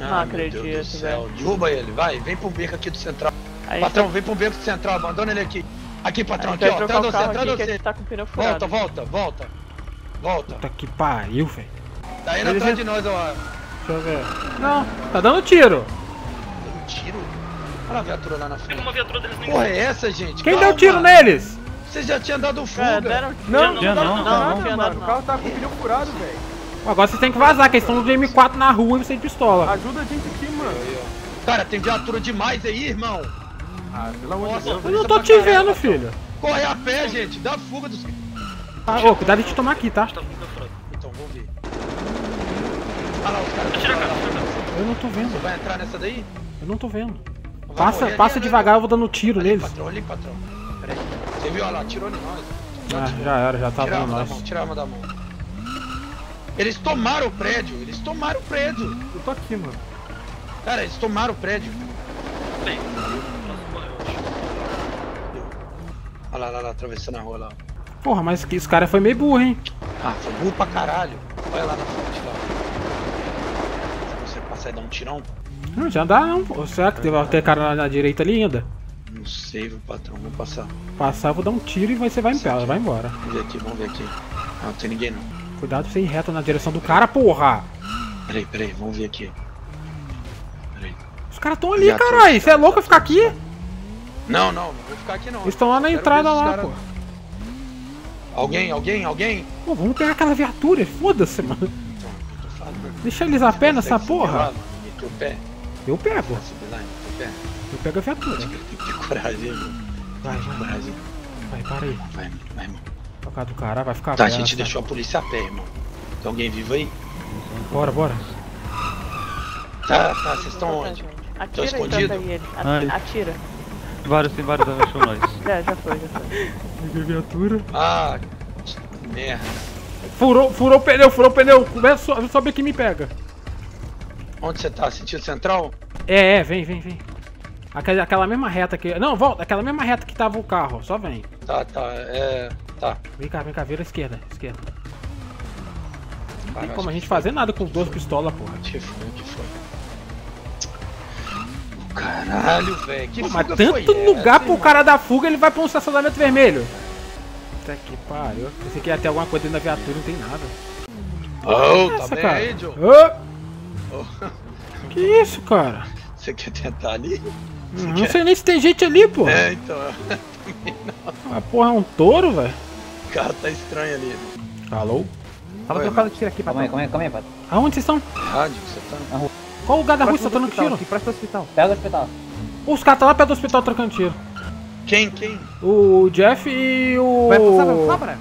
Não, não acredito, velho. Céu. Derruba ele, vai. Vem pro beco aqui do Central. Aí patrão, tá... vem pro beco do Central. Abandona ele aqui. Aqui, patrão. Aí, aqui, ó. Atrás do você, atrás do você. Tá com o pneu furado. Volta, volta, volta. Volta. Puta que pariu, velho. Tá indo atrás de nós, ó. Deixa eu ver. Não, tá dando tiro. Dando tiro? Olha a viatura lá na frente. Porra, é essa, gente? Quem calma. Deu tiro neles? Vocês já tinham dado fuga. É, deram... Não, não, não, não, não, não, não, não. O carro tá com o pneu furado, velho. Agora vocês tem que vazar, que eles estão no M quatro na rua e sem pistola. Ajuda a gente aqui, mano. Cara, tem viatura demais aí, irmão. Ah, pelo amor de Deus. Eu não tô te vendo, filho. Corre a pé, gente. Dá fuga dos... Ah, ô, cuidado de te tomar aqui, tá? Então, vou ver. Ah, não, os caras estão tirando. Eu não tô vendo. Você vai entrar nessa daí? Eu não tô vendo. Passa, passa devagar, eu vou dando tiro neles. Patrão, ali, patrão. Pera aí. Você viu, olha lá, tirou de nós. Ah, já era, já tava dando nós. Tira a arma da mão. Eles tomaram o prédio, eles tomaram o prédio. Eu tô aqui, mano. Cara, eles tomaram o prédio. Bem, olha lá, lá, lá, atravessando a rua lá. Porra, mas esse cara foi meio burro, hein? Ah, foi burro pra caralho. Olha lá na frente lá. Passar e dar um tirão? Não, já dá não, pô. Será que vai ter cara na, na direita ali ainda? Não sei, meu patrão, vou passar. Passar, vou dar um tiro e você vai embora, vai embora. Vamos ver aqui, vamos ver aqui. Não, não tem ninguém não. Cuidado pra você ir reto na direção do cara, porra! Peraí, peraí, vamos ver aqui. Peraí. Os caras tão ali, caralho, você é louco ficar aqui? Não, não, não vou ficar aqui não. Eles estão lá na entrada lá, cara... pô. Alguém, alguém, alguém? Pô, vamos pegar aquela viatura, foda-se, mano. Deixa eles a pé nessa porra. Lá, pé. Eu pego. Lá, pé. Eu pego a viatura. Acho que ele tem que ter coragem, mano. Vai, vai, coragem. Vai, para aí. Vai, vai, irmão. Tocar do cara, vai ficar. Tá, velho, a gente deixou cara. A polícia a pé, irmão. Tem alguém vivo aí? Bora, bora. Tá, tá, vocês estão onde? Estão escondidos? Atira. Vários, tem vários, achou nós. É, já foi, já foi. Peguei a viatura. Ah, merda. Furou, furou o pneu, furou o pneu. Sobe, sobe aqui e me pega. Onde você tá? Sentido central? É, é, vem, vem, vem. Aquela, aquela mesma reta que... Não, volta, aquela mesma reta que tava o carro, só vem. Tá, tá, é... Tá. Vem cá, vem cá, vira à esquerda, esquerda. Não vai, tem como a gente fazer nada com duas pistolas, porra. Que foi, que foi? Caralho, velho, que pô, mas tanto foi lugar essa, pro mano? Cara dar fuga, ele vai pra um estacionamento vermelho. Até que pariu. Pensei que ia ter alguma coisa dentro da viatura, não tem nada. Oh, essa, tá bem cara? Aí, Joe? Oh. Oh. Que isso, cara? Você quer tentar ali? Não, não sei nem se tem gente ali, pô. É, então. Ah, porra, é um touro, velho. O cara tá estranho ali. Alô? Fala pra eu falar de tiro aqui, patrão. Calma aí, calma aí, patrão. Aonde vocês estão? Rádio, você tá na rua. Qual lugar da rua você tá dando tiro? Aqui, perto do hospital. Pega o hospital. Os caras tá lá perto do hospital trocando tiro. Quem? Quem? O Jeff e o... Vai passar, vai passar, cara?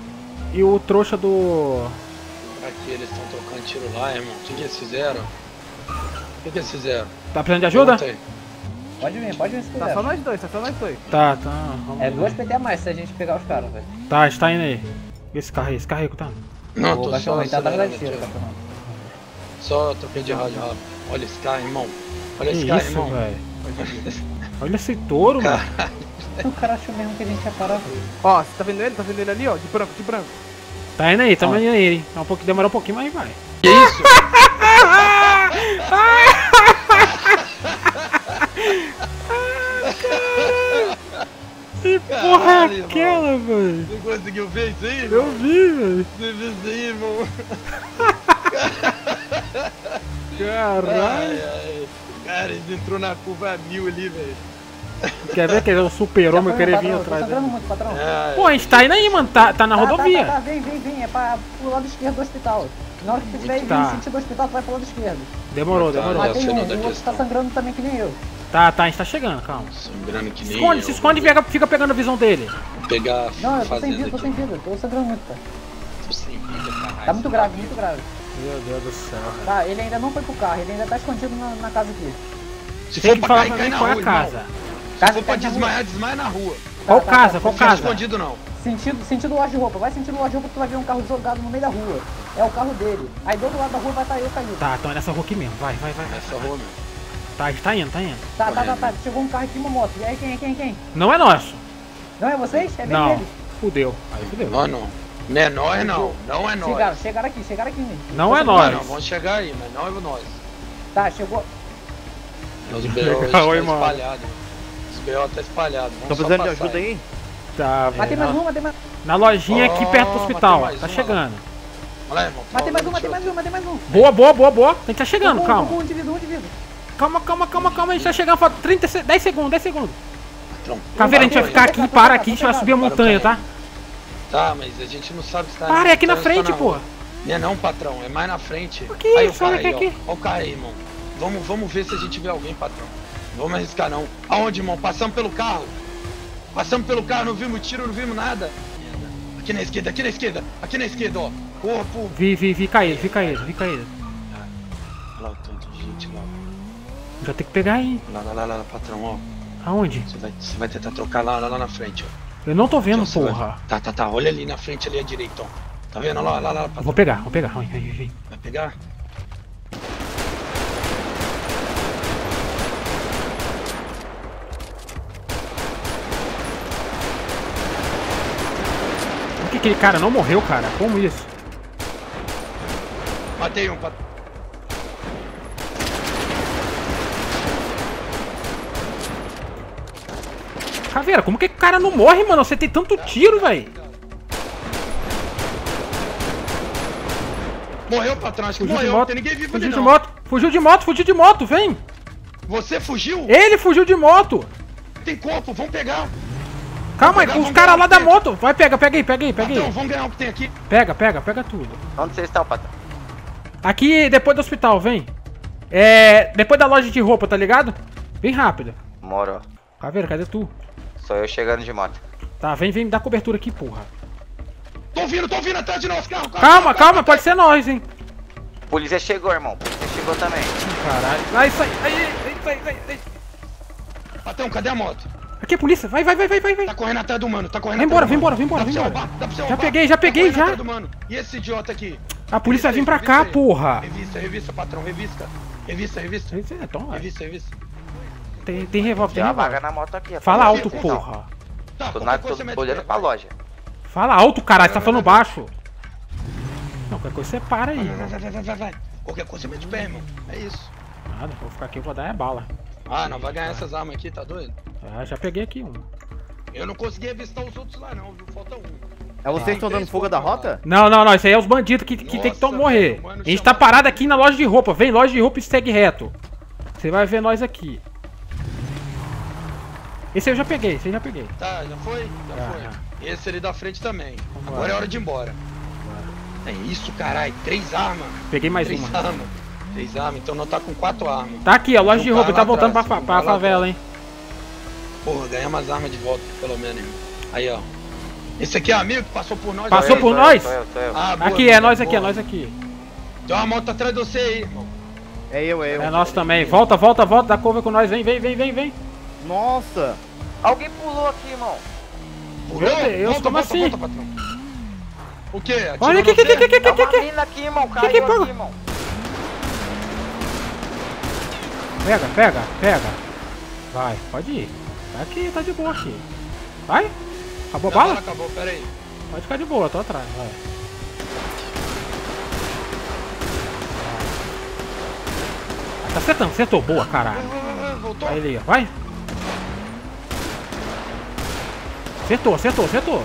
E o trouxa do... Aqui, eles estão trocando tiro lá, irmão. O que, que eles fizeram? O que, que eles fizeram? Tá precisando de ajuda? Pode vir, pode vir se quiser. Tá só nós dois, tá só nós dois. Tá, tá. É duas P T a mais se a gente pegar os caras, velho. Tá, a gente tá indo aí. Esse carro aí, esse carro aí, tá? Não, tô só... Só troquei de rádio rápido. Olha esse carro, irmão. Olha esse carro, irmão. Olha esse touro, mano. O cara achou mesmo que a gente ia parar. Ó, você tá vendo ele? Tá vendo ele ali, ó? De branco, de branco. Tá indo aí, tá indo aí, hein? Um pouco, demorou um pouquinho, mas vai. Que isso? Ah, Que caralho, porra é irmão. Aquela, velho? Você conseguiu ver isso aí? Irmão? Eu vi, velho. Você viu isso aí, irmão? Caralho. Ai, ai. Cara, ele entrou na curva mil ali, velho. Quer ver que ele é um super-homem, eu queria vir atrás dele. Pô, a gente tá indo aí, mano. Tá, tá na tá, rodovia. Tá, tá, vem, vem, vem. É pra, pro lado esquerdo do hospital. Na hora que você estiver tá. Vindo sentido do hospital, tu vai pro lado esquerdo. Demorou, demorou. Ah, tem um, o outro tá sangrando também que nem eu. Tá, tá, a gente tá chegando, calma. Sangrando que nem esconde, eu. Se esconde e pega, fica pegando a visão dele. Vou pegar a não, eu tô sem vida, tô sem vida. Tô sangrando muito, cara. Tô sem vida, caralho. Tá muito grave, muito grave. Meu Deus do céu. Tá, ele ainda não foi pro carro, ele ainda tá escondido na, na casa aqui. Se tem for que falar pra mim qual é a casa. Se for pra desmaiar, desmaia na rua. Qual casa? Qual casa? Não tá escondido não. Sentido, sentido loja de roupa, vai sentindo loja de roupa que tu vai ver um carro jogado no meio da rua. É o carro dele. Aí do outro lado da rua vai estar eu caindo. Tá, então é nessa rua aqui mesmo, vai, vai, vai. Nessa rua mesmo. Tá, a gente tá indo, tá indo. Tá, tá, tá, tá. Chegou um carro aqui, uma moto. E aí quem, quem, quem? Não é nosso. Não é vocês? É bem deles. Fudeu. Aí fudeu. Não, não. Não é nós não, não é nós. Chegaram, chegaram aqui, chegaram aqui mesmo. Não é nós. Não, vamos chegar aí, mas não é nós. Tá, chegou. Os B O tá espalhado. Os B O tá espalhado. Estão precisando de ajuda aí? Tá, velho. Matei mais uma, matei mais uma. Na lojinha aqui perto do hospital, tá chegando. Olha lá, irmão. Matei mais um, matei mais um, matei mais um. Boa, boa, boa, boa. A gente tá chegando, calma. Um indivíduo, um indivíduo. Calma, calma, calma, calma. A gente tá chegando, falta trinta, dez segundos, dez segundos. Caveira, a gente vai ficar aqui, para aqui, a gente vai subir a montanha, tá? Tá, mas a gente não sabe se tá... Para, é aqui na frente, pô. Não é não, patrão, é mais na frente. O que é isso? Olha aqui. Olha o cara aí, irmão. Vamos, vamos ver se a gente vê alguém, patrão. Não vamos arriscar, não. Aonde, irmão? Passamos pelo carro. Passamos pelo carro, não vimos tiro, não vimos nada. Aqui na esquerda, aqui na esquerda, aqui na esquerda, ó. Corpo. Vi, vi, vi caído, vi caído, vi caído. Olha lá o tanto de gente lá. Já tem que pegar aí. Lá, lá, lá, lá, patrão, ó. Aonde? Você vai, você vai tentar trocar lá, lá, lá na frente, ó. Eu não tô vendo, então, porra. Vai... Tá, tá, tá. Olha ali na frente, ali à direita, ó. Tá vendo? Olha lá, lá, lá, lá. Vou pegar, vou pegar. Vai, vai, vai. Vai pegar? Por que aquele cara não morreu, cara? Como isso? Matei um, patrão. Caveira, como que o cara não morre, mano? Você tem tanto tiro, velho. Morreu pra trás, fugiu morreu, de moto. Tem ninguém vivo fugiu ali, de não. Moto. Fugiu de moto, fugiu de moto, vem. Você fugiu? Ele fugiu de moto. Tem corpo, vamos pegar. Calma aí, os caras lá da moto. Vai, pega, pega aí, pega aí, pega aí. Então, vamos ganhar o que tem aqui. Pega, pega, pega tudo. Onde vocês estão, patrão? Aqui, depois do hospital, vem. É, depois da loja de roupa, tá ligado? Bem rápido. Moro. Caveira, cadê tu? Só eu chegando de moto. Tá, vem, vem, me dá cobertura aqui, porra. Tô vindo, tô vindo atrás de nós, carro, carro. Calma, carro, calma, pode ser nós, hein. Polícia chegou, irmão. Polícia chegou também. Caralho. Ai, sai, ai, ai, sai, sai, sai. Patão, cadê a moto? Aqui é a polícia, vai, vai, vai, vai, vai. Tá correndo atrás do mano, tá correndo atrás do mano. Vem embora, vem embora, vem embora, vem embora. Já peguei, já peguei, já. E esse idiota aqui? A polícia vai vir pra cá, porra. Revista, revista, patrão, revista. Revista, revista. Revista, revista. Tem, tem revólver, tem uma vaga na moto aqui. Fala alto, porra. Tá, tô, na, tô olhando pra loja. Fala alto, caralho, você tá falando baixo. Não, qualquer coisa você para aí. Vai, vai, vai, vai, vai. Qualquer coisa você mete o pé, irmão. É isso. Nada, vou ficar aqui, eu vou dar é bala. Ah, não vai ganhar essas armas aqui, tá doido? Ah, já peguei aqui um. Eu não consegui avistar os outros lá não, viu? Falta um. É vocês que estão dando fuga da rota? Não, não, não, isso aí é os bandidos que, que tem que morrer. A gente tá parado aqui na loja de roupa. Vem, loja de roupa e segue reto. Você vai ver nós aqui. Esse eu já peguei, esse eu já peguei. Tá, já foi? Já ah, foi. Já. Esse ali da frente também. Vambora. Agora é hora de ir embora. Vambora. É isso, caralho. Três armas. Peguei mais Três uma. Três armas. Três armas, então não tá com quatro armas. Tá aqui, ó, loja de roupa. Tá voltando pra, pra, pra favela, hein. Porra, ganhamos as armas de volta, pelo menos, hein. Aí, ó. Esse aqui é amigo que passou por nós. Passou aí, por nós? Eu, eu, eu, eu. Ah, boa, aqui, é nós aqui, é nós aqui. Tem uma moto atrás de você aí, irmão. É eu, é eu. É nosso também. Volta, volta, volta. Dá curva com nós. Vem, vem, vem, vem, vem. Nossa! Alguém pulou aqui, irmão! Pulou? Meu Deus, volta, como volta, assim? Volta, patrão. O quê? Atirou. Olha aqui, aqui, aqui, aqui, aqui, aqui! Tem uma mina aqui, irmão, caiu aqui, aqui, irmão! Pega, pega, pega! Vai, pode ir! Tá aqui, tá de boa aqui! Vai! Acabou a bala? Acabou, pera aí! Pode ficar de boa, tô atrás, vai! Ah, tá acertando, acertou! Boa, caralho! Vai, voltou! Aí, liga, vai! Acertou, acertou, acertou.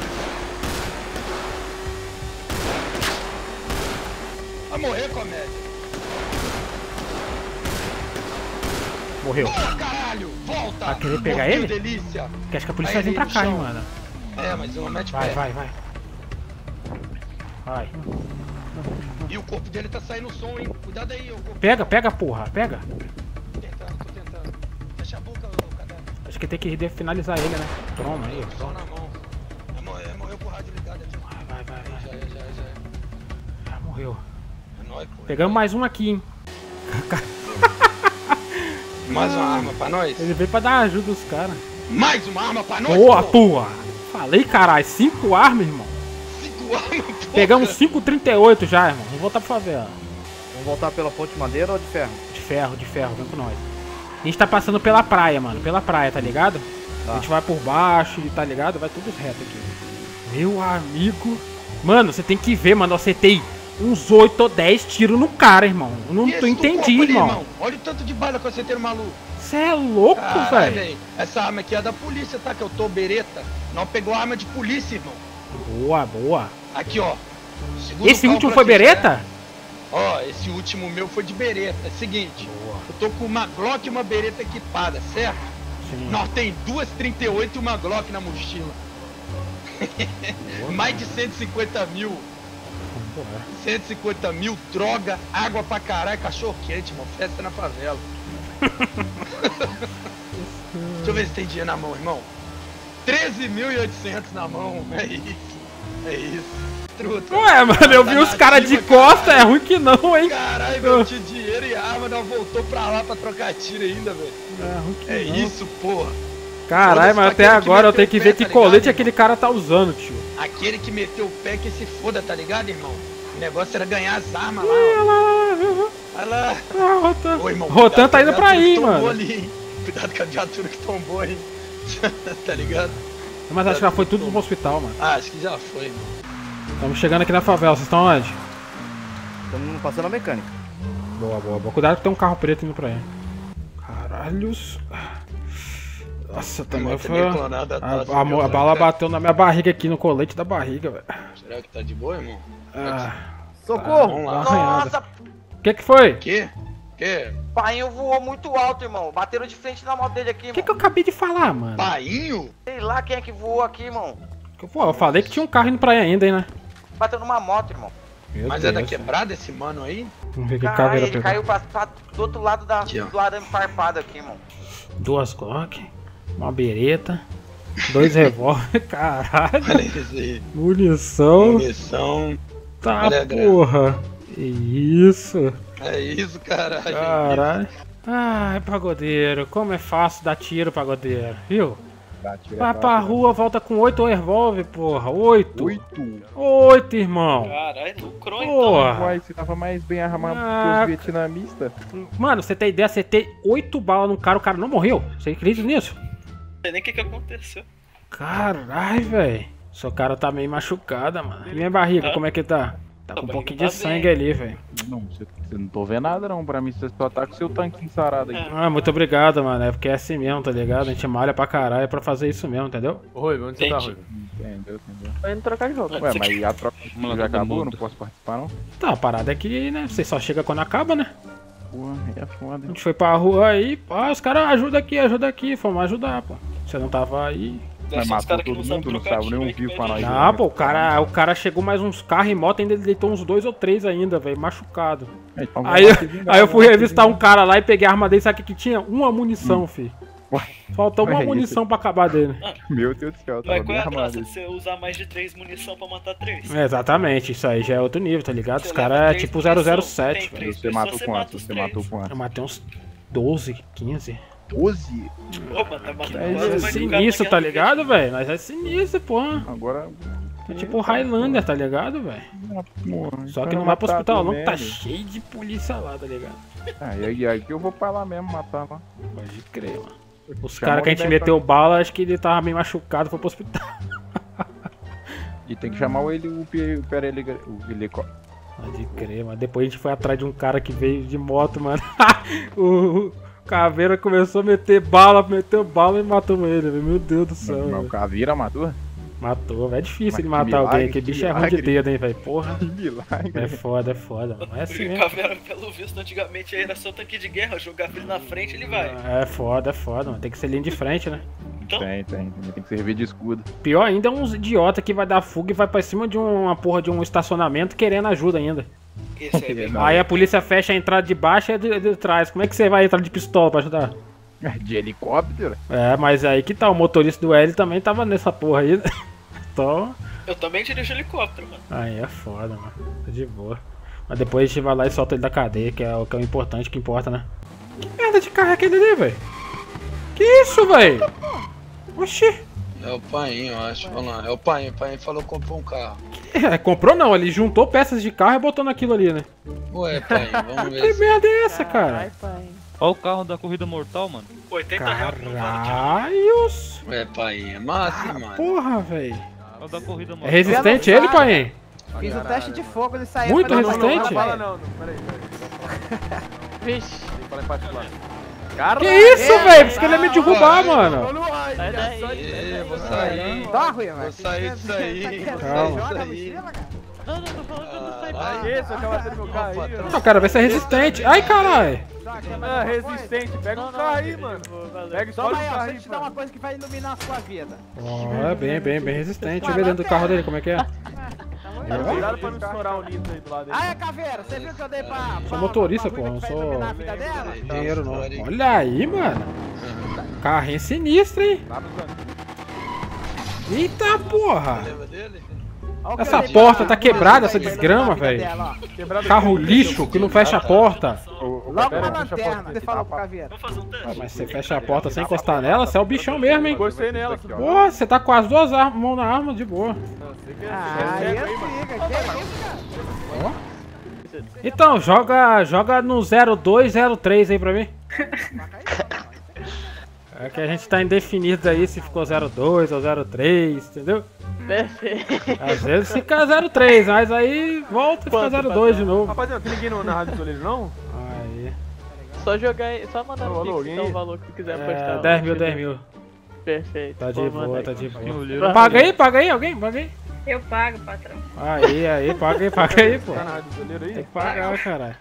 Vai morrer, comédia. Morreu. Boa, caralho, volta. Vai querer pegar Morreu, ele? Delícia. Porque acho que a polícia vai vir pra cá, hein, mano. É, mas eu não mete vai, pé. Vai, vai, vai. Vai. E o corpo dele tá saindo som, hein. Cuidado aí, ô corpo. Pega, pega, porra, pega. Tô tentando, tô tentando. Fecha a boca, ô cadáver. Acho que tem que finalizar ele, né? Toma aí, toma. Só na mão. É, morreu, morreu com o rádio ligado aqui. Vai, vai, vai. vai. Já, já, já. Ah, morreu. Pegamos mais um aqui, hein? Mais uma arma pra nós? Ele veio pra dar ajuda aos caras. Mais uma arma pra nós? Boa, porra! Falei, caralho, cinco armas, irmão. Cinco armas, porra. Pegamos cinco trinta e oito já, irmão. Vamos voltar pra favela. Vamos voltar pela ponte de madeira ou de ferro? De ferro, de ferro, vem com nós. A gente tá passando pela praia, mano. Pela praia, tá ligado? Tá. A gente vai por baixo, tá ligado? Vai tudo reto aqui. Meu amigo. Mano, você tem que ver, mano. Eu acertei uns oito ou dez tiros no cara, irmão. Eu não tô entendi, irmão. irmão. Olha o tanto de bala que eu acertei no maluco. Você é louco, velho. Essa arma aqui é da polícia, tá? Que eu tô bereta. Não pegou arma de polícia, irmão. Boa, boa. Aqui, ó. Esse último foi bereta? Ó, esse último meu foi de bereta. É seguinte, boa. Eu tô com uma Glock e uma bereta equipada, certo? Sim. Nós tem duas trinta e oito e uma Glock na mochila. Boa, mais de cento e cinquenta mil. cento e cinquenta mil, droga, água pra caralho, cachorro quente, irmão. Festa na favela. Deixa eu ver se tem dinheiro na mão, irmão. treze mil e oitocentos na mão. É isso. É isso. Truta. Ué, mano, eu vi os caras de costa, é ruim que não, hein? Caralho, meu tio, dinheiro e arma, não voltou pra lá pra trocar tiro ainda, velho. É ruim que não. É isso, porra. Caralho, mas até agora eu tenho que ver que colete aquele cara tá usando, tio. Aquele que meteu o pé que se foda, tá ligado, irmão? O negócio era ganhar as armas lá. Olha lá. Olha lá. O Rotan tá indo pra aí, mano. Cuidado com a viatura que tombou aí. Tá ligado? Mas acho que já foi tudo no hospital, mano. Ah, acho que já foi, mano. Estamos chegando aqui na favela. Vocês estão onde? Estamos passando a mecânica. Boa, boa, boa. Cuidado que tem um carro preto indo pra aí. Caralhos. Nossa, também foi. A, a, a, a bala bateu na minha barriga aqui, no colete da barriga, velho. Será que tá de boa, irmão? Ah, socorro! Tá, tá Nossa! Que que foi? Que? Que? Painho voou muito alto, irmão. Bateram de frente na moto dele aqui, mano. Que que eu acabei de falar, mano? Painho? Sei lá quem é que voou aqui, irmão. Pô, eu falei que tinha um carro indo pra aí ainda, hein, né? Bateu numa moto, irmão. Meu Mas Deus. É da quebrada esse mano aí? Vamos ver que carro ele pegou. Caiu pra, pra, do outro lado da, aqui, do arame farpado aqui, irmão. Duas Glock. Uma bereta, dois revólver, caralho. Olha isso aí. Munição. Munição. Tá, olha, porra. Isso. É isso, caralho. Caralho. Ai, pagodeiro, como é fácil dar tiro, pagodeiro, viu? Vai pra rua, volta com oito revólver, porra. Oito. Oito. Oito, irmão. Caralho, lucrou então. Uai, você tava mais bem armado ah, que os vietnamistas. Mano, você tem ideia, você tem oito balas num cara, o cara não morreu. Você acredita nisso? Não sei nem o que que aconteceu. Caralho, velho. Seu cara tá meio machucada, mano. E minha barriga, ah, como é que tá? Tá com um pouquinho tá de bem. sangue ali, velho. Não, você não tô vendo nada não. Pra mim, você só tá com seu tanquinho sarado aí. É. Ah, muito obrigado, mano. É porque é assim mesmo, tá ligado? A gente malha pra caralho pra fazer isso mesmo, entendeu? Ô, Rui, onde você tá, Rui? Entendeu, entendeu. Tô indo trocar de jogo. Ué, mas a troca de jogo já acabou, não posso participar, não? Tá, a parada é que, né? Você só chega quando acaba, né? Porra, é foda. A gente foi pra rua aí, pá, os caras ajudam aqui, ajuda aqui, fomos ajudar, pô. Você não tava aí. Mas matou todo mundo, não, não sabe nenhum vivo pra nós. Ah, pô, o cara, o cara chegou mais uns carros e moto, ainda deitou uns dois ou três ainda, velho, machucado. É, então, aí, eu, aí eu, eu fui revistar um cara lá e peguei a arma dele, sabe o que que tinha? Uma munição, hum. filho. Faltou uma é munição pra acabar dele. Ah, meu Deus do céu, tá bem armado. Você usar mais de três munição pra matar três. É, exatamente, isso aí já é outro nível, tá ligado? Você Os caras é tipo zero zero sete. Velho. Você matou quantos? Você matou quantos? Eu matei uns doze, quinze. doze? Opa, tá matando. É sinistro, tá ligado, velho? Mas é sinistro, porra. Agora. É tipo Highlander, tá ligado, velho? Só que não vai pro hospital não, tá cheio de polícia lá, tá ligado? Ah, e aí que eu vou pra lá mesmo matar lá. Pode crer, mano. Os caras que a gente meteu bala, acho que ele tava meio machucado, foi pro hospital. E tem que chamar ele, o helicóptero. Pode crer, mas depois a gente foi atrás de um cara que veio de moto, mano. O Caveira começou a meter bala, meteu bala e matou ele, meu Deus do céu. Mas o Caveira matou? Matou, velho. É difícil Mas ele matar milagre, alguém, que bicho milagre. É ruim de dedo, hein, velho. Porra. Que milagre. É foda, é foda. Não é assim, né? Pelo visto, antigamente era só tanque de guerra. Jogar ele na frente, ele vai. É foda, é foda, mano. Tem que ser linha de frente, né? Então... Tem, tem. Tem que servir de escudo. Pior ainda é uns idiota que vai dar fuga e vai pra cima de uma porra de um estacionamento querendo ajuda ainda. Esse aí, é aí a polícia fecha a entrada de baixo e de, de, de trás. Como é que você vai entrar de pistola pra ajudar? De helicóptero? É, mas aí que tá, o motorista do L também tava nessa porra aí. Então... Eu também dirijo helicóptero, mano. Aí é foda, mano. Tá de boa. Mas depois a gente vai lá e solta ele da cadeia, que é o que é o importante, que importa, né? Que merda de carro é aquele ali, velho? Que isso, velho? Oxi. É o Painho, eu acho. Vamos lá. É o Painho. O Painho falou que comprou um carro. É, comprou não. Ele juntou peças de carro e botou naquilo ali, né? Ué, Painho, vamos ver. Que merda é essa, cara? Ai, Painho. Olha o carro da corrida mortal, mano. oitenta reais. Caralhos. É, Painho, é massa, ah, mano. Porra, velho. É resistente ele, Painho? Fiz um teste de fogo, ele saiu. Muito resistente? Não, não, não, não. Peraí, peraí. Vixe. Caramba, que isso, é, velho? Por isso que ele ia me derrubar, mano. Sai daí. Vou sair. Tá ruim, velho. Vou sair disso aí. Calma. Não, não, tô falando que eu não sei pra que isso, eu tava sendo meu carro aí. Não, cara, vai ser resistente. Ai, caralho. É resistente, pega o carro aí, mano. Pega só o carro aí, te dá uma coisa que vai iluminar a sua vida. Ó, é bem, bem, bem resistente. Deixa eu ver dentro do carro dele como é que é. Cuidado pra não estourar o litro aí do lado dele. Ah, é caveira, você viu que eu dei pra... Sou motorista, pô, não sou... Dinheiro não. Olha aí, mano. Carrinho sinistro, hein. Eita porra. Essa porta tá quebrada, essa desgrama, velho. Carro lixo que não fecha a porta. Logo na lanterna, você falou pro Caveira. Mas você fecha a porta sem encostar nela, você é o bichão mesmo, hein? Encostei nela. Porra, você tá com as duas mãos na arma, de boa. Ah, eu Então, joga, joga no zero dois, zero três aí pra mim. É que a gente tá indefinido aí se ficou zero dois ou zero três, entendeu? Perfeito. Às vezes fica zero três, mas aí volta e fica zero dois de novo. Rapaziada, tem ninguém na rádio do Soleiro não? Aí. Só jogar aí, só mandar o pix, então o valor que tu quiser apostar. É, dez mil, dez mil. Perfeito. Tá de boa, tá de boa. Paga aí, paga aí, alguém? Paga aí. Eu pago, patrão. Aí, aí, paga aí, paga aí, pô. Tá na rádio do Soleiro aí? Tem que pagar, caralho.